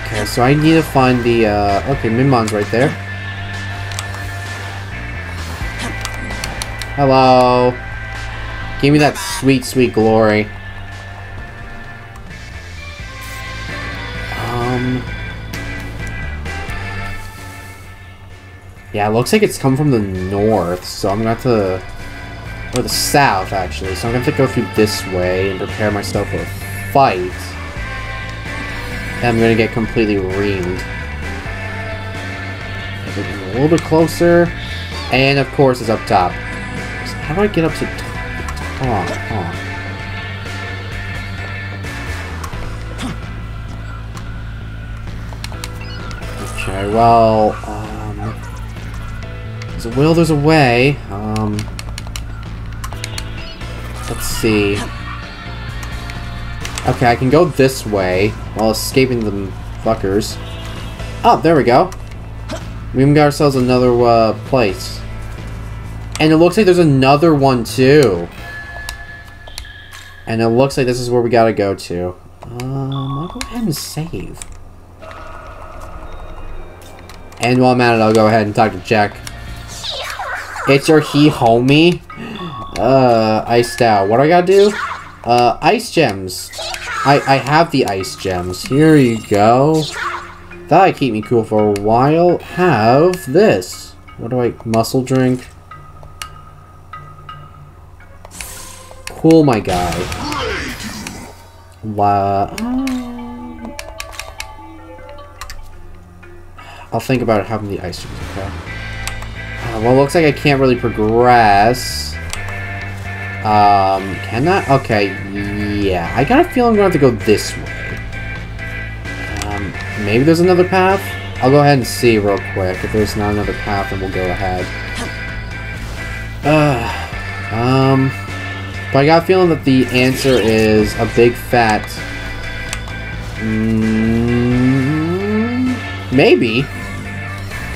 Okay, so I need to find the. Uh, okay, Minmon's right there. Hello. Give me that sweet, sweet glory. Um. Yeah, it looks like it's come from the north, so I'm gonna have to... Or the south, actually, so I'm gonna have to go through this way and prepare myself for a fight. And I'm gonna get completely reamed. A little bit closer. And, of course, it's up top. So how do I get up to... Oh, oh. Okay, well... Uh, There's a will, there's a way. Um, let's see. Okay, I can go this way while escaping them fuckers. Oh, there we go. We even got ourselves another uh, place. And it looks like there's another one too. And it looks like this is where we gotta go to. Um, I'll go ahead and save. And while I'm at it, I'll go ahead and talk to Jack. It's your he homie. Uh, iced out. What do I gotta do? Uh, ice gems. I, I have the ice gems. Here you go. That'll keep me cool for a while. Have this. What do I... Muscle drink? Cool, my guy. Wow. I'll think about having the ice gems, okay? Well, it looks like I can't really progress. Um, can I? Okay, yeah. I got a feeling I'm going to have to go this way. Um, maybe there's another path? I'll go ahead and see real quick. If there's not another path, then we'll go ahead. Uh, um, but I got a feeling that the answer is a big fat... Mm, maybe.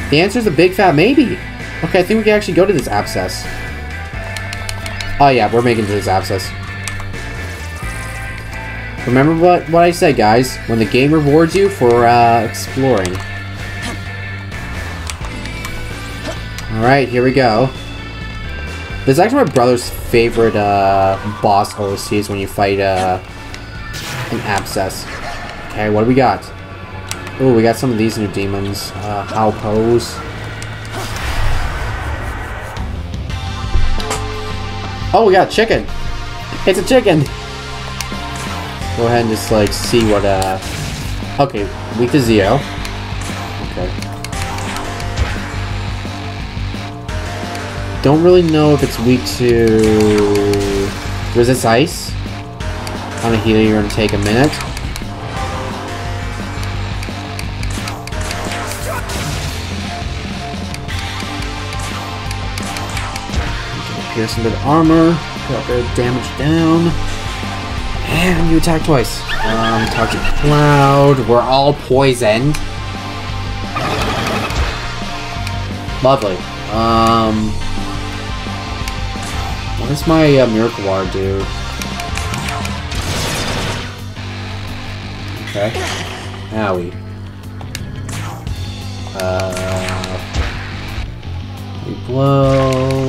The answer is a big fat maybe. Okay, I think we can actually go to this abscess. Oh yeah, we're making it to this abscess. Remember what, what I said, guys. When the game rewards you for uh, exploring. Alright, here we go. This is actually my brother's favorite uh, boss O S Cs when you fight uh, an abscess. Okay, what do we got? Oh, we got some of these new demons. Uh, Alpos. Oh, we got a chicken! It's a chicken! Go ahead and just, like, see what, uh... Okay, weak to zero. Okay. Don't really know if it's weak to... Resist ice. I'm gonna heal you and take a minute. Pierce into the armor, drop their damage down, and you attack twice. Um, Toxic Cloud, we're all poisoned. Lovely. Um, what does my uh, Miraclear do? Okay. Owie. Uh, we blow.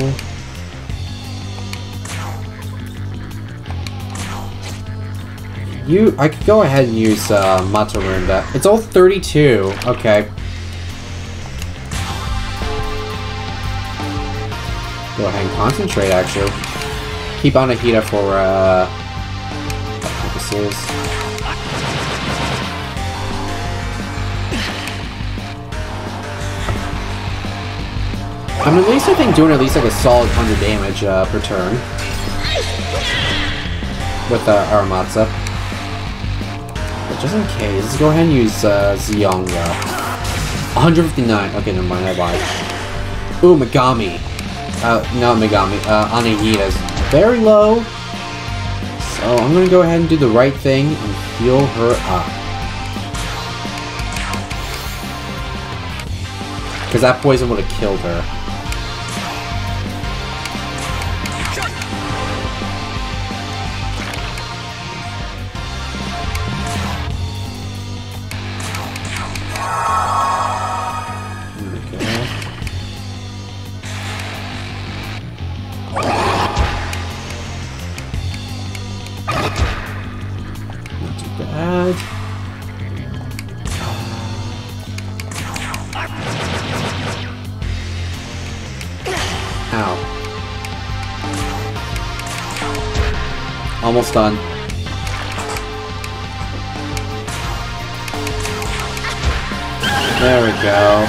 You, I could go ahead and use uh, Matador in that. It's all thirty-two. Okay. Go ahead and concentrate, actually. Keep on Ahita for, uh... purposes. I'm at least, I think, doing at least, like, a solid one hundred damage, uh, per turn. With, uh, Aramatsu. But just in case, let's go ahead and use, uh, Zyonga. one fifty-nine. Okay, never mind, I lied. Ooh, Megami. Uh, not Megami, uh, Anahita is very low. So I'm gonna go ahead and do the right thing and heal her up. Because that poison would have killed her. Almost done. There we go.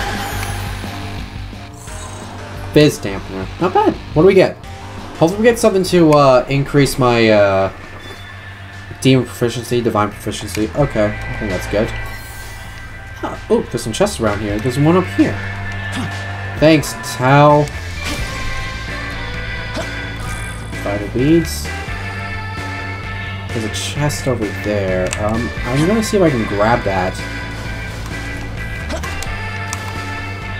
Fizz dampener. Not bad. What do we get? Hopefully we get something to uh, increase my uh, demon proficiency, divine proficiency. Okay, I think that's good. Huh. Oh, there's some chests around here. There's one up here. Thanks, Tao. Vital beads. There's a chest over there. Um, I'm gonna see if I can grab that.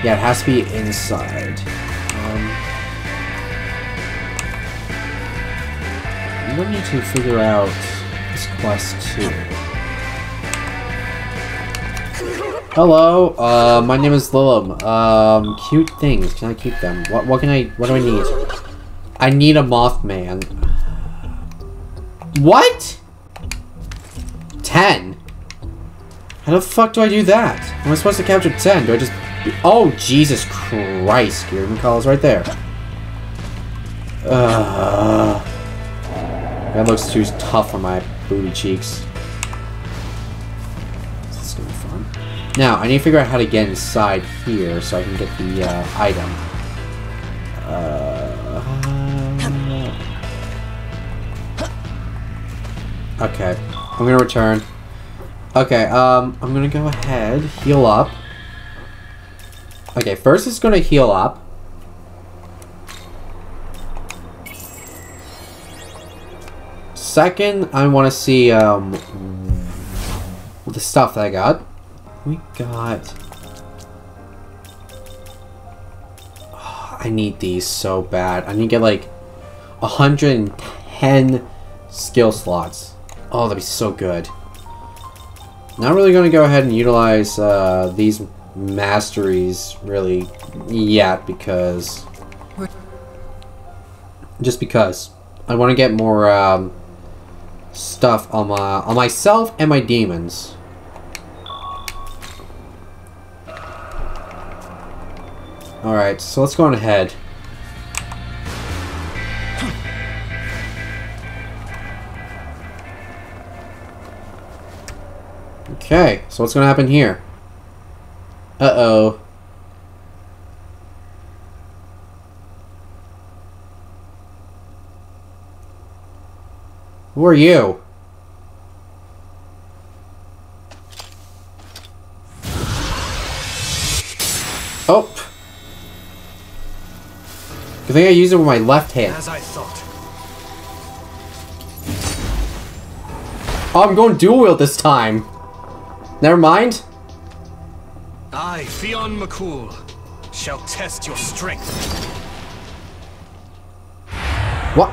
Yeah, it has to be inside. Um, I'm gonna need to figure out this quest too. Hello, uh, my name is Lilum. Um, cute things. Can I keep them? What? What can I? What do I need? I need a Mothman. What? ten? How the fuck do I do that? Am I supposed to capture ten? Do I just... Oh, Jesus Christ. Gearing calls right there. Uh, that looks too tough on my booty cheeks. This is gonna be fun. Now, I need to figure out how to get inside here so I can get the uh, item. Uh... Okay, I'm gonna return. Okay, um, I'm gonna go ahead, heal up. Okay, first it's gonna heal up. Second, I wanna see, um, the stuff that I got. We got... Oh, I need these so bad. I need to get, like, one hundred ten skill slots. Oh, that'd be so good. Not really going to go ahead and utilize uh, these masteries really yet because... Just because. I want to get more um, stuff on, my, on myself and my demons. Alright, so let's go on ahead. Okay, so what's gonna happen here? Uh-oh. Who are you? Oh! Good thing I used it with my left hand. As I thought. Oh, I'm going dual wield this time! Never mind. I, Fionn MacCool, shall test your strength. What?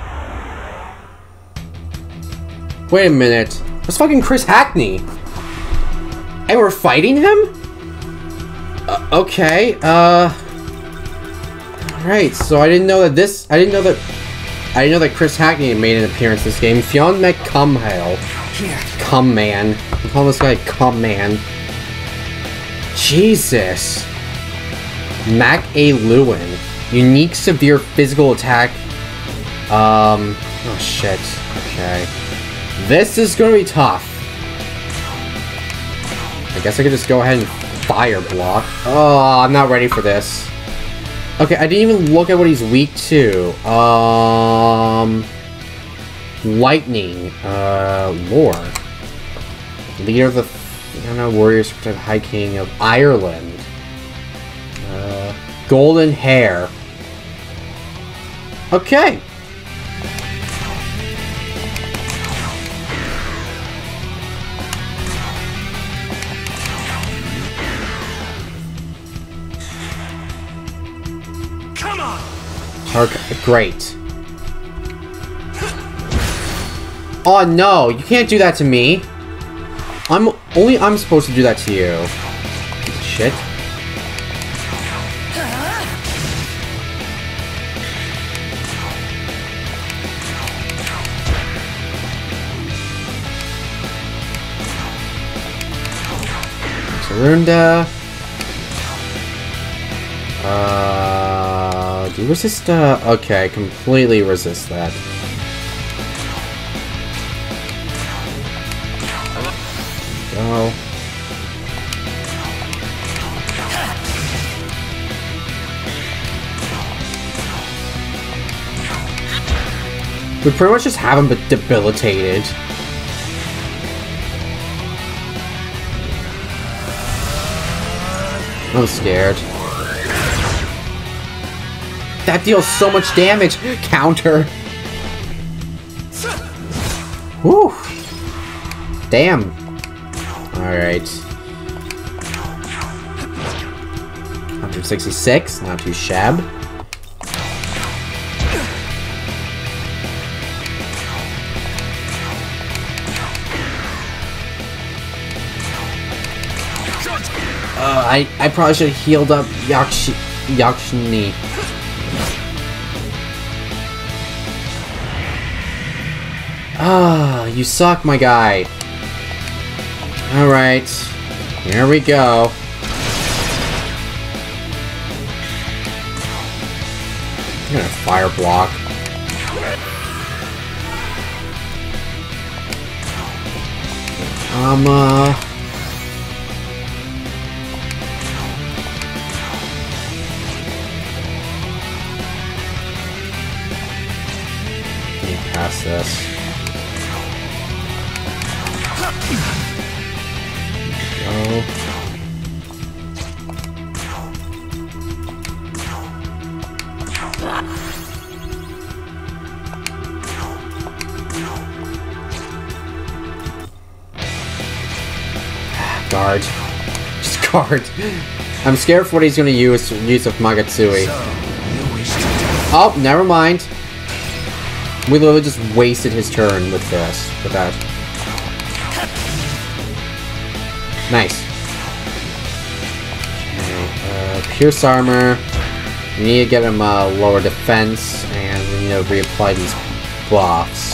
Wait a minute. That's fucking Chris Hackney. And we're fighting him? Uh, okay, uh... Alright, so I didn't know that this... I didn't know that... I didn't know that Chris Hackney had made an appearance this game. Fionn MacCool. Come man. I call this guy Come Man. Jesus. Mac A. Lewin. Unique severe physical attack. Um... Oh shit. Okay. This is gonna be tough. I guess I could just go ahead and fire block. Oh, I'm not ready for this. Okay, I didn't even look at what he's weak to. Um, lightning. Uh, lore. Leader of the, I don't know, warriors protect High King of Ireland. Uh, golden hair. Okay. Okay, great. Oh no, you can't do that to me. I'm only I'm supposed to do that to you. Shit. Sarunda. Uh Do you resist, uh, okay, completely resist that. Go. We pretty much just have him but debilitated. I'm scared. That deals so much damage! Counter! Whew! Damn! Alright. one sixty-six, not too shabby. Uh, I, I probably should have healed up Yakshi... Yakshini. Ah, you suck, my guy. Alright. Here we go. I'm gonna fire block. Um, uh... Let me pass this. Guard. Just guard. I'm scared for what he's gonna use use of Magatsuhi. Oh, never mind. We literally just wasted his turn with this. With that. Nice. Okay, uh, Pierce Armor. We need to get him uh, lower defense, and we need to reapply these buffs.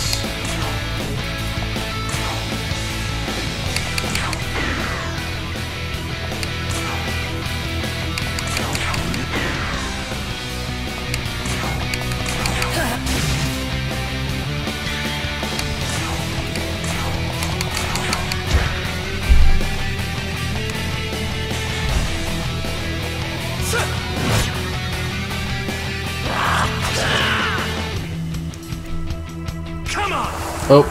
Oh.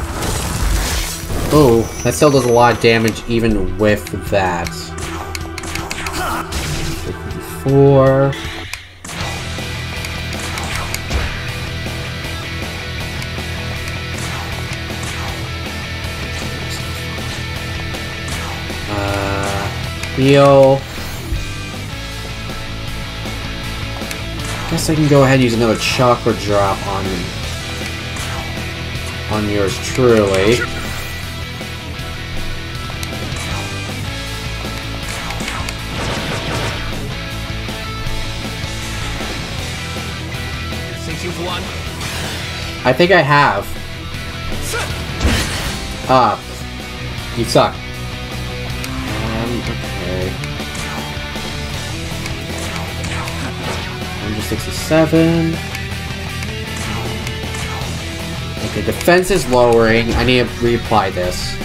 Oh, that still does a lot of damage even with that. Four. Uh, heal. Guess I can go ahead and use another chakra drop on him. On yours truly. you've won? I think I have. Ah. You suck. Um, okay. one sixty-seven. Okay, defense is lowering. I need to reapply this.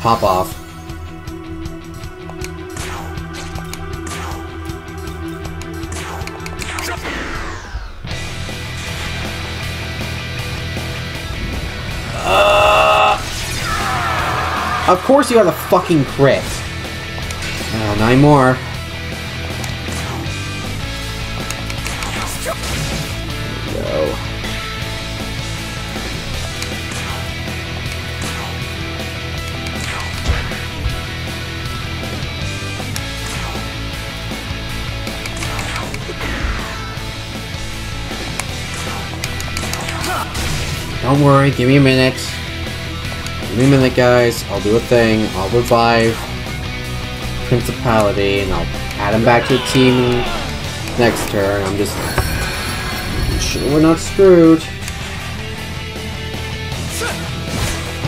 Pop off. Of course you got a fucking crit. Oh, nine more. Go. Don't worry, give me a minute. Give me a minute, guys. I'll do a thing. I'll revive Principality, and I'll add him back to the team next turn. I'm just making sure we're not screwed.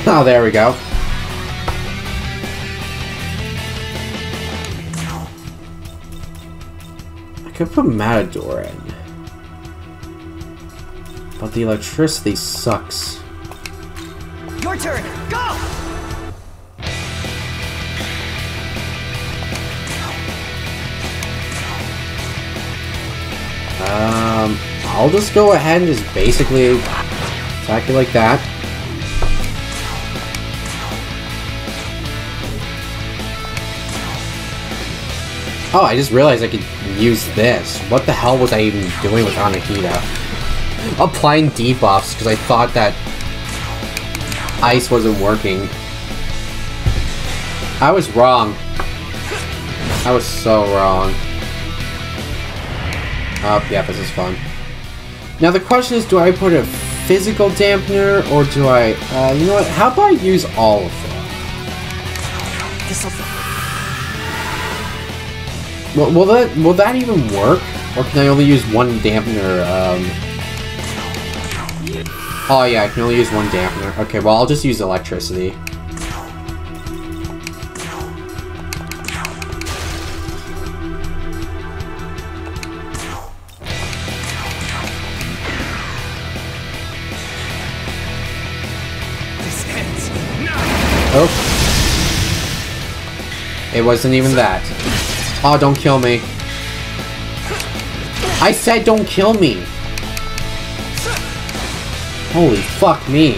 Oh, there we go. I could put Matador in, but the electricity sucks. Your turn. Go! Um, I'll just go ahead and just basically attack you like that. Oh, I just realized I could use this. What the hell was I even doing with Anahita? Applying debuffs because I thought that ice wasn't working. I was wrong. I was so wrong. Oh, yeah, this is fun. Now the question is, do I put a physical dampener, or do I... Uh, you know what? How about I use all of them? This'll... Well, will that, will that even work? Or can I only use one dampener, um... Oh yeah, I can only use one dampener. Okay, well I'll just use electricity. This ends now. Oh. It wasn't even that. Oh, don't kill me. I said don't kill me! Holy fuck me.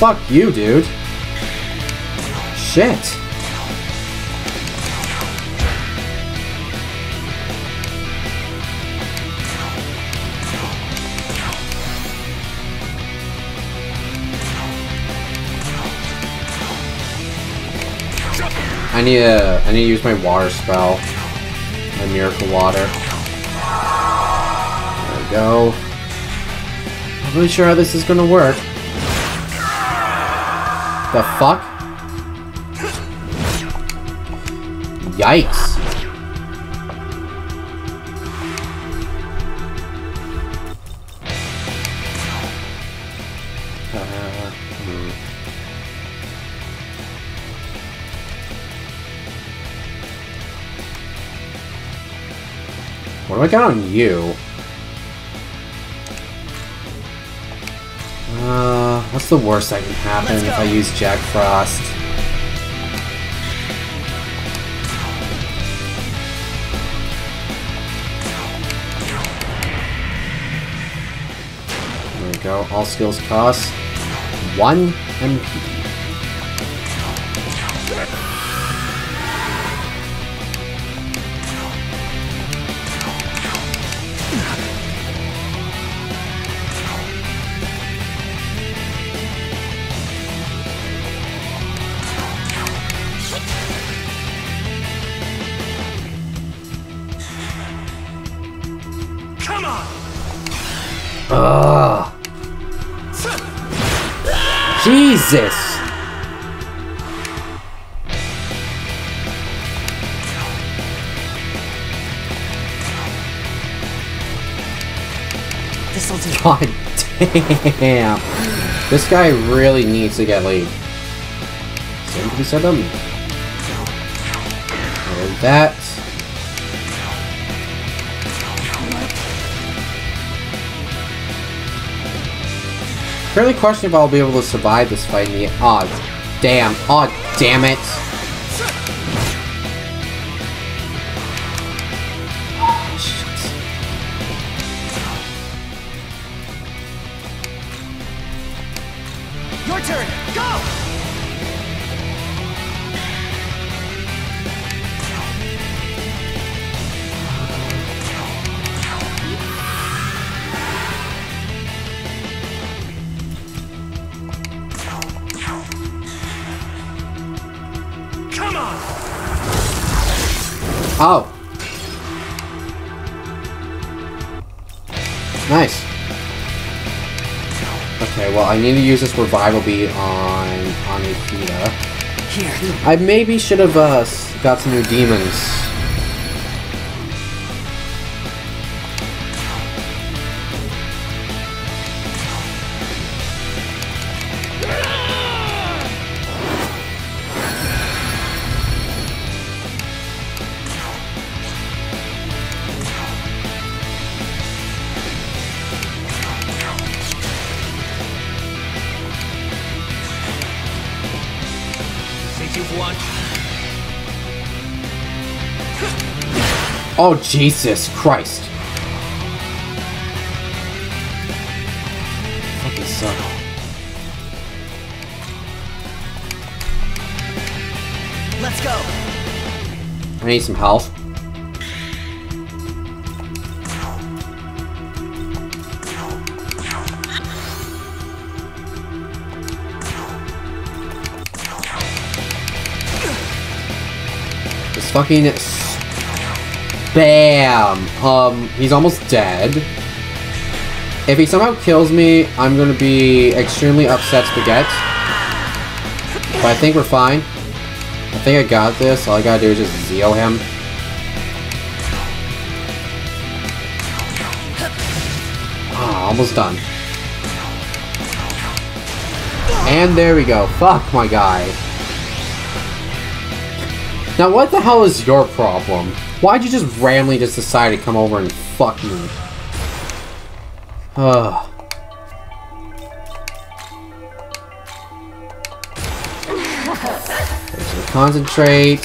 Fuck you, dude. Shit. I need to, I need to use my water spell. My miracle water. Go. I'm not sure how this is gonna work. The fuck? Yikes. Uh, hmm. What do I got on you? What's the worst that can happen if I use Jack Frost? There we go. All skills cost one M P. Jesus! specialty. God damn. This guy really needs to get laid. Somebody said them. And that. Fairly questionable if I'll be able to survive this fight in the odds. Oh, damn. Oh, damn it. Oh. Nice. Okay, well I need to use this revival bead on on Akita. I maybe should have uh, got some new demons. Oh, Jesus Christ. Fucking suck. Let's go. I need some health. This fucking... Bam! Um, he's almost dead. If he somehow kills me, I'm gonna be extremely upset spaghetti. But I think we're fine. I think I got this. All I gotta do is just Zeo him. Ah, almost done. And there we go. Fuck my guy. Now what the hell is your problem? Why'd you just randomly just decide to come over and fuck me? Ugh. There's concentrate.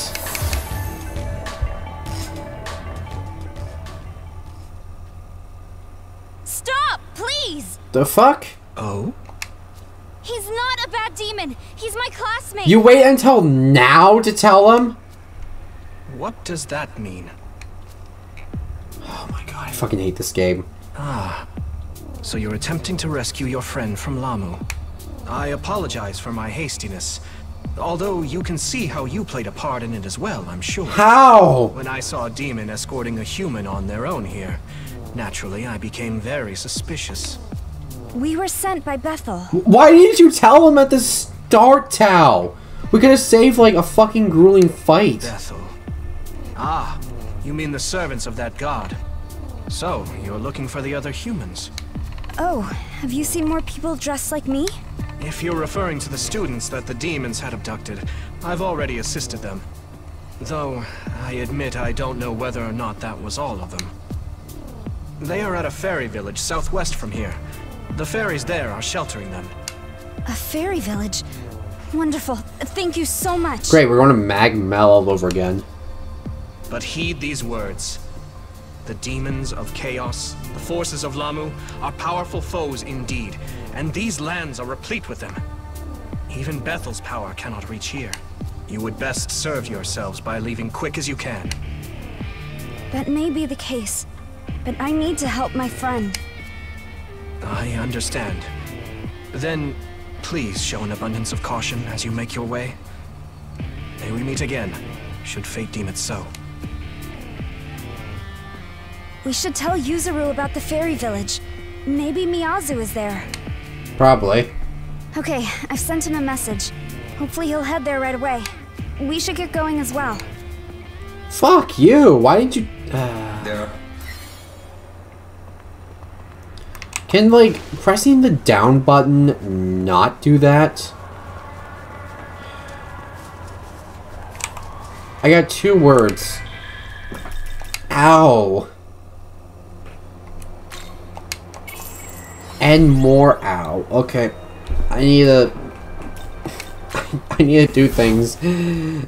Stop, please! The fuck? Oh? He's not a bad demon. He's my classmate. You wait until now to tell him? What does that mean? Oh my god, I fucking hate this game. Ah, so you're attempting to rescue your friend from Lamu. I apologize for my hastiness. Although you can see how you played a part in it as well, I'm sure. How? When I saw a demon escorting a human on their own here, naturally I became very suspicious. We were sent by Bethel. Why didn't you tell him at the start, Tao? We could have saved like a fucking grueling fight. Bethel. Ah, you mean the servants of that god. So, you're looking for the other humans. Oh, have you seen more people dressed like me? If you're referring to the students that the demons had abducted, I've already assisted them. Though, I admit I don't know whether or not that was all of them. They are at a fairy village southwest from here. The fairies there are sheltering them. A fairy village? Wonderful. Thank you so much. Great, we're going to Mag-Mel all over again. But heed these words. The demons of chaos, the forces of Lamu, are powerful foes indeed, and these lands are replete with them. Even Bethel's power cannot reach here. You would best serve yourselves by leaving quick as you can. That may be the case, but I need to help my friend. I understand. Then, please show an abundance of caution as you make your way. May we meet again, should fate deem it so. We should tell Yuzuru about the fairy village. Maybe Miyazu is there. Probably. Okay, I've sent him a message. Hopefully he'll head there right away. We should get going as well. Fuck you! Why didn't you... Uh... Yeah. Can, like, pressing the down button not do that? I got two words. Ow. And more ow. Okay. I need to... I need to do things.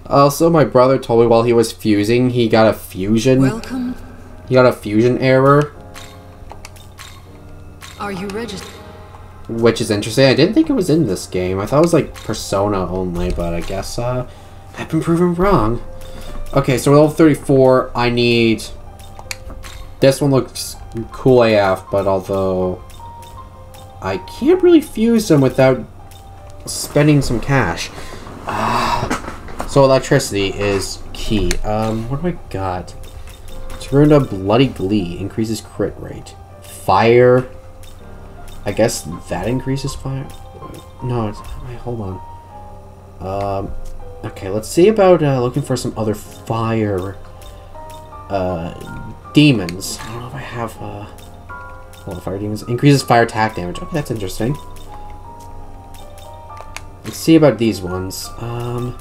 Also, my brother told me while he was fusing, he got a fusion... Welcome. He got a fusion error. Are you registered? Which is interesting. I didn't think it was in this game. I thought it was like Persona only, but I guess uh, I've been proven wrong. Okay, so level thirty-four, I need... This one looks cool A F, but although... I can't really fuse them without spending some cash. Uh, so electricity is key. Um, what do I got? Turn to Bloody Glee. Increases crit rate. Fire... I guess that increases fire. No, it's, wait, hold on. Um, okay, let's see about uh, looking for some other fire uh, demons. I don't know if I have. Uh, well, fire demons increases fire attack damage. Okay, that's interesting. Let's see about these ones. Um,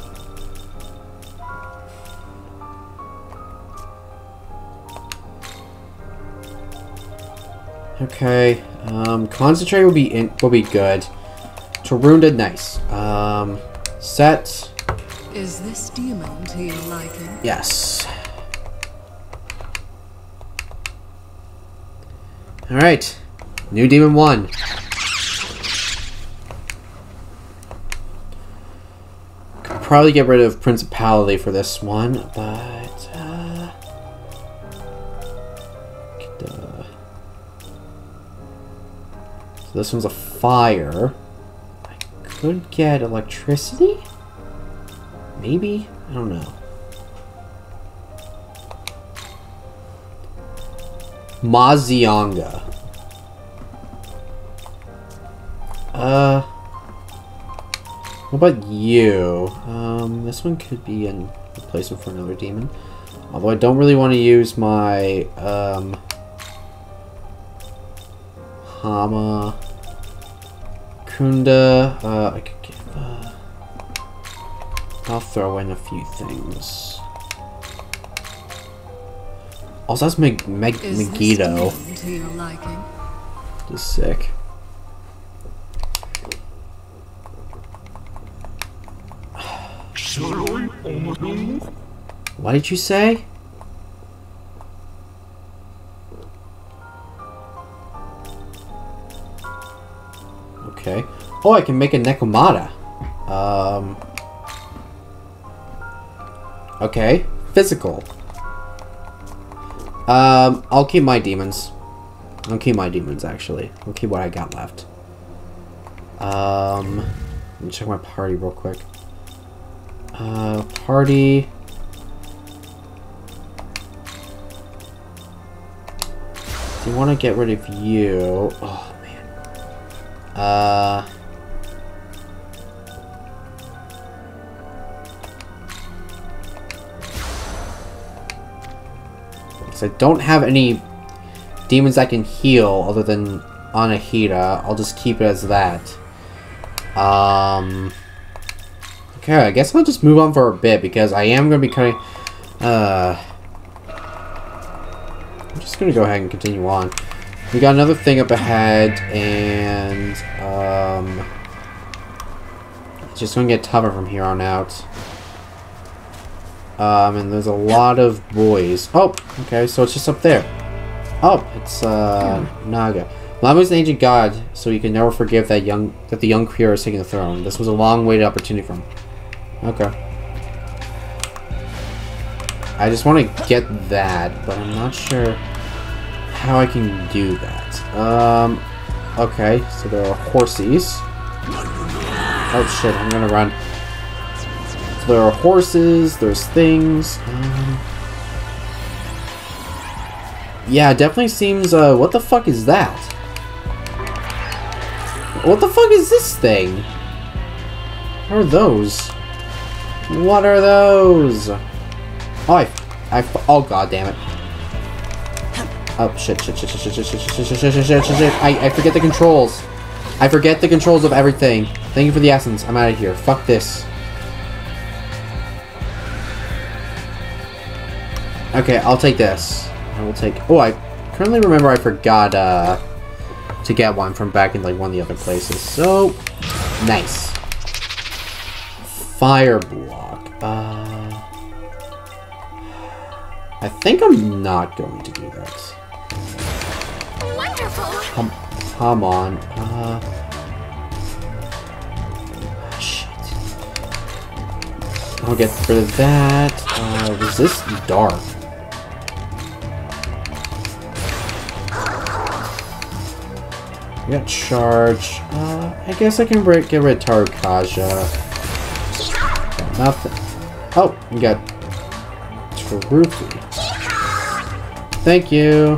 okay. Um, concentrate will be in will be good. Tarunda, nice. Um, set. Is this demon to your liking? Yes. All right, new demon one. Could probably get rid of Principality for this one, but. Uh, get, uh, So this one's a fire. I could get electricity? Maybe? I don't know. Zyonga. Uh... What about you? Um, this one could be a replacement for another demon. Although I don't really want to use my, um... Hama, Kunda, uh, I could give, uh, I'll throw in a few things. Also, that's Meg Meg Megiddo. Just sick. What did you say? Okay. Oh, I can make a Nekomata. Um. Okay. Physical. Um, I'll keep my demons. I'll keep my demons, actually. I'll keep what I got left. Um, let me check my party real quick. Uh, party. Do you want to get rid of you? Oh. Uh, so I don't have any demons I can heal other than Anahita. I'll just keep it as that. Um, okay, I guess I'll just move on for a bit because I am going to be kind of, uh, I'm just going to go ahead and continue on. We got another thing up ahead, and um, it's just going to get tougher from here on out. Um, and there's a lot of boys. Oh, okay, so it's just up there. Oh, it's uh, Naga. Lamu is an ancient god, so you can never forgive that young that the young creator is taking the throne. This was a long-awaited opportunity for him. Okay. I just want to get that, but I'm not sure how I can do that. Um, okay, so there are horsies. Oh shit, I'm gonna run. So there are horses, there's things. Um, yeah, it definitely seems, uh, what the fuck is that? What the fuck is this thing? What are those? What are those? Oh, I, I, oh god damn it. Oh, shit, shit, shit, shit, shit, shit, shit, shit, shit, shit, shit, shit, shit. I, I forget the controls. I forget the controls of everything. Thank you for the essence. I'm out of here. Fuck this. Okay, I'll take this. I will take... Oh, I currently remember I forgot uh, to get one from back in like one of the other places. So, nice. Fire block. Uh, I think I'm not going to do that. Wonderful. Come, come on. Uh, shit. I'll get rid of that. Uh, resist dark. We got charge. Uh, I guess I can break, get rid of Tarakaja. Got nothing. Oh, we got Ruby. Thank you.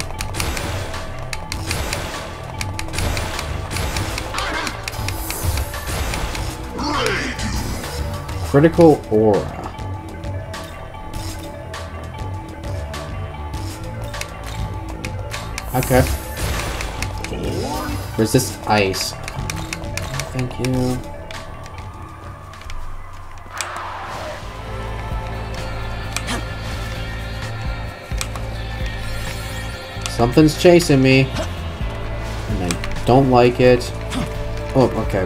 Critical aura. Okay. Resist ice. Thank you. Something's chasing me, and I don't like it. Oh, okay.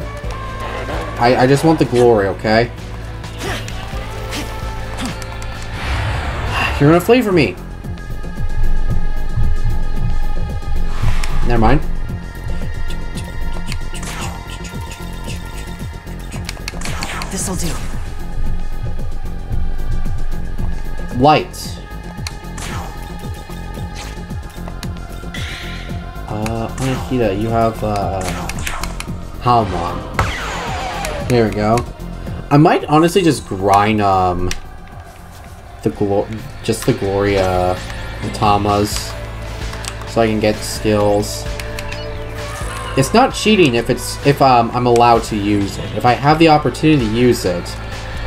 I, I just want the glory, okay? You're gonna flee from me! Never mind. This'll do. Lights. Anahita, you have, uh, Halmon. There we go. I might honestly just grind, um, the glo- just the Gloria Matamas, so I can get skills. It's not cheating if it's, if, um, I'm allowed to use it. If I have the opportunity to use it,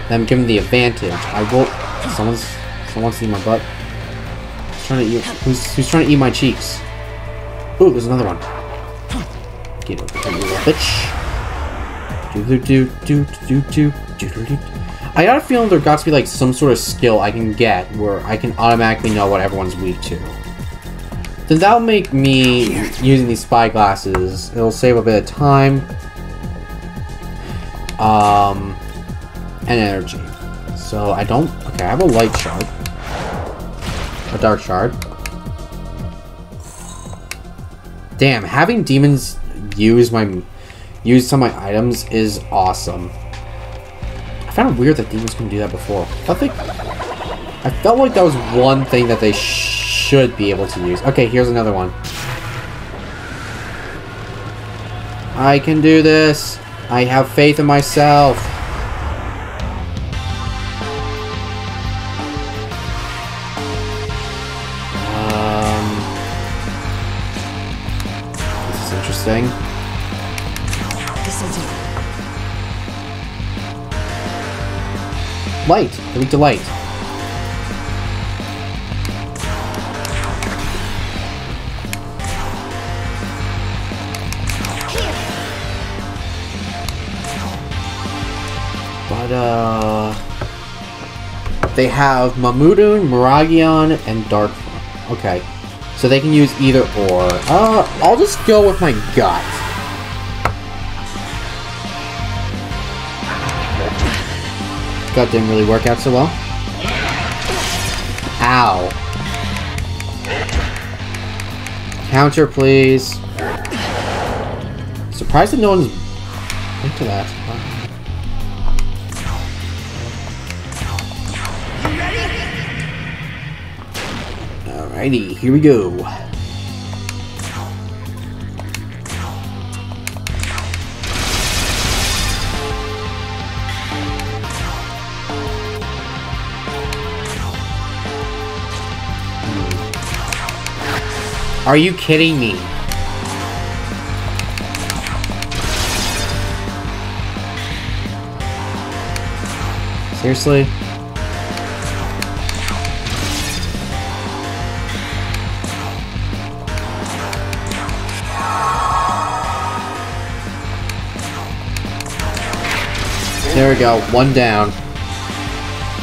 then I'm given the advantage. I will- someone's, someone's eating my butt. Who's trying to eat- who's, who's trying to eat my cheeks? Ooh, there's another one. Get over here, little bitch. Do do do do do do do do do. I got a feeling there got to be like some sort of skill I can get where I can automatically know what everyone's weak to. Then that'll make me using these spy glasses. It'll save a bit of time, um, and energy. So I don't. Okay, I have a light shard, a dark shard. Damn, having demons use my use some of my items is awesome. I found it weird that demons couldn't do that before. I think I felt like that was one thing that they sh should be able to use. Okay, here's another one. I can do this. I have faith in myself. Thing. Light! I need to light. But, uh... they have Mamudun, Maragion, and Dark. Okay. So they can use either or. Uh, I'll just go with my gut. Gut didn't really work out so well. Ow. Counter, please. Surprised that no one's into that. Alrighty, here we go. Hmm. Are you kidding me? Seriously? There we go, one down.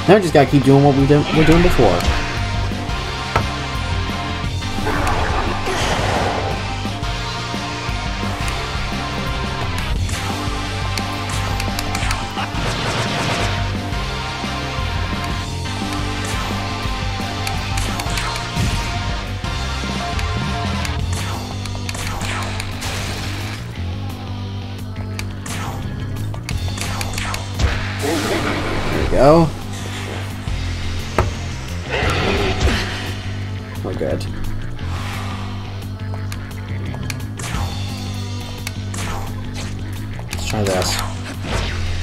Now we just gotta keep doing what we do we're doing before. Go. We're good. Let's try this.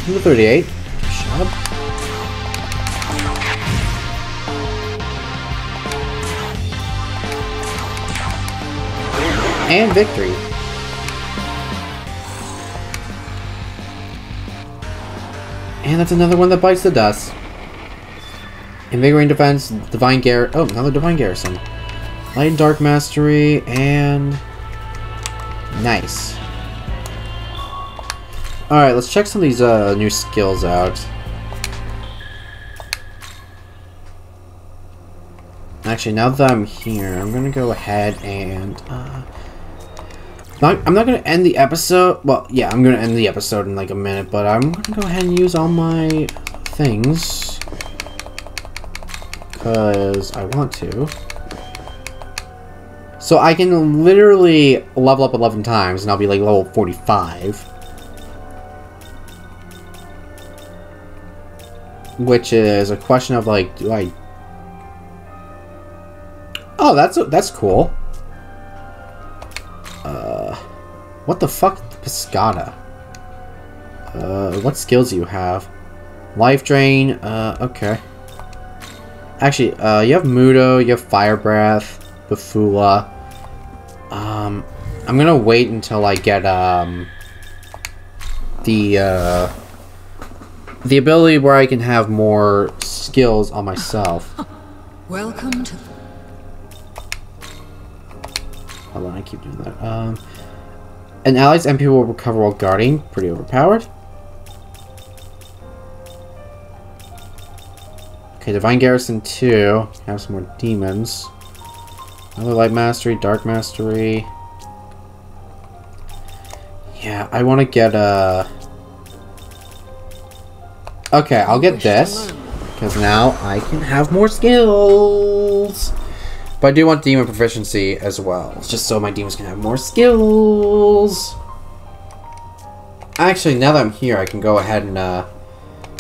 Number thirty-eight. Shut up. And victory. And that's another one that bites the dust. Invigorating defense, divine garrison. Oh, another divine garrison. Light and dark mastery, and nice. All right, let's check some of these uh, new skills out. Actually, now that I'm here, I'm gonna go ahead and. Uh, Not, I'm not going to end the episode, well, yeah, I'm going to end the episode in like a minute, but I'm going to go ahead and use all my things, because I want to. So I can literally level up eleven times, and I'll be like level forty-five. Which is a question of like, do I... Oh, that's, that's cool. What the fuck, Piscata? Uh, what skills do you have? Life Drain, uh, okay. Actually, uh, you have Mudo, you have Fire Breath, Bifula. Um, I'm gonna wait until I get, um, the, uh, the ability where I can have more skills on myself. Welcome to... Hold on, I keep doing that. Um... An ally's M P will recover while guarding. Pretty overpowered. Okay, Divine Garrison two. Have some more demons. Another Light Mastery, Dark Mastery. Yeah, I want to get a... Uh... Okay, I'll get this. Because now I can have more skills. But I do want demon proficiency as well. It's just so my demons can have more skills. Actually, now that I'm here, I can go ahead and uh,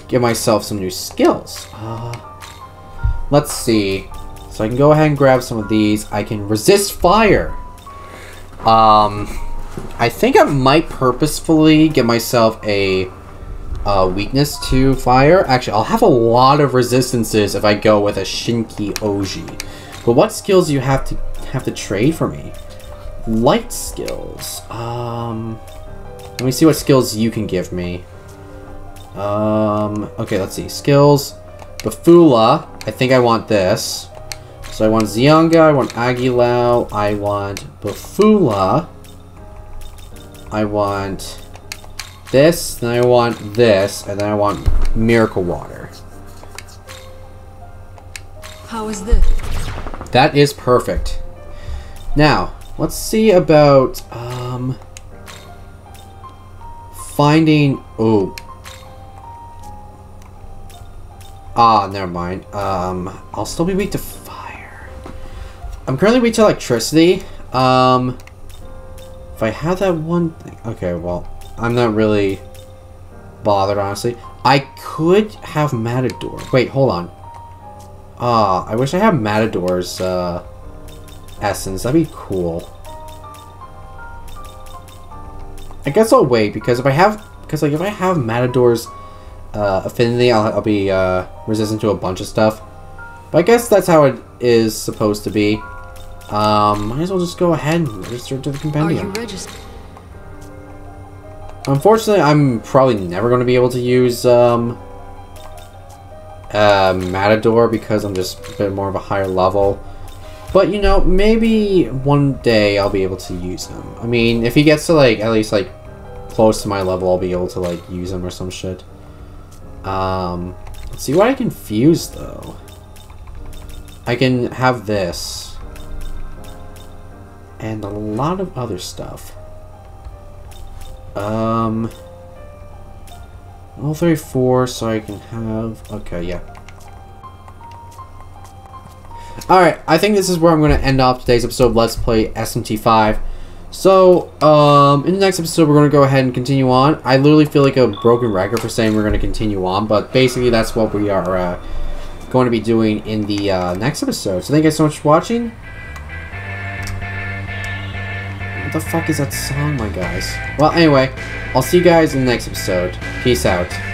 give myself some new skills. Uh, let's see. So I can go ahead and grab some of these. I can resist fire. Um, I think I might purposefully give myself a, a weakness to fire. Actually, I'll have a lot of resistances if I go with a Shinki Oji. But what skills do you have to have to trade for me? Light skills. Um, let me see what skills you can give me. Um, okay, let's see. Skills. Bufula. I think I want this. So I want Zyonga, I want Agilao, I want Bufula. I want this, then I want this, and then I want Miracle Water. How is this? That is perfect. Now, let's see about um, finding. Oh, ah, never mind. Um, I'll still be weak to fire. I'm currently weak to electricity. Um, if I had that one thing, okay. Well, I'm not really bothered, honestly. I could have Matador. Wait, hold on. Ah, I wish I had Matador's uh, essence. That'd be cool. I guess I'll wait because if I have, because like if I have Matador's uh, affinity, I'll, I'll be uh, resistant to a bunch of stuff. But I guess that's how it is supposed to be. Um, might as well just go ahead and register to the Compendium. Are you registered? Unfortunately, I'm probably never going to be able to use. Um, Uh, Matador because I'm just a bit more of a higher level, but you know, maybe one day I'll be able to use him. I mean, if he gets to like at least like close to my level, I'll be able to like use him or some shit. Um, let's see what I can fuse, though. I can have this. And a lot of other stuff. Um... All thirty-four, so I can have... Okay, yeah. Alright, I think this is where I'm going to end off today's episode of Let's Play S M T five. So, um, in the next episode, we're going to go ahead and continue on. I literally feel like a broken record for saying we're going to continue on, but basically that's what we are uh, going to be doing in the uh, next episode. So thank you guys so much for watching. What the fuck is that song, my guys? Well, anyway, I'll see you guys in the next episode. Peace out.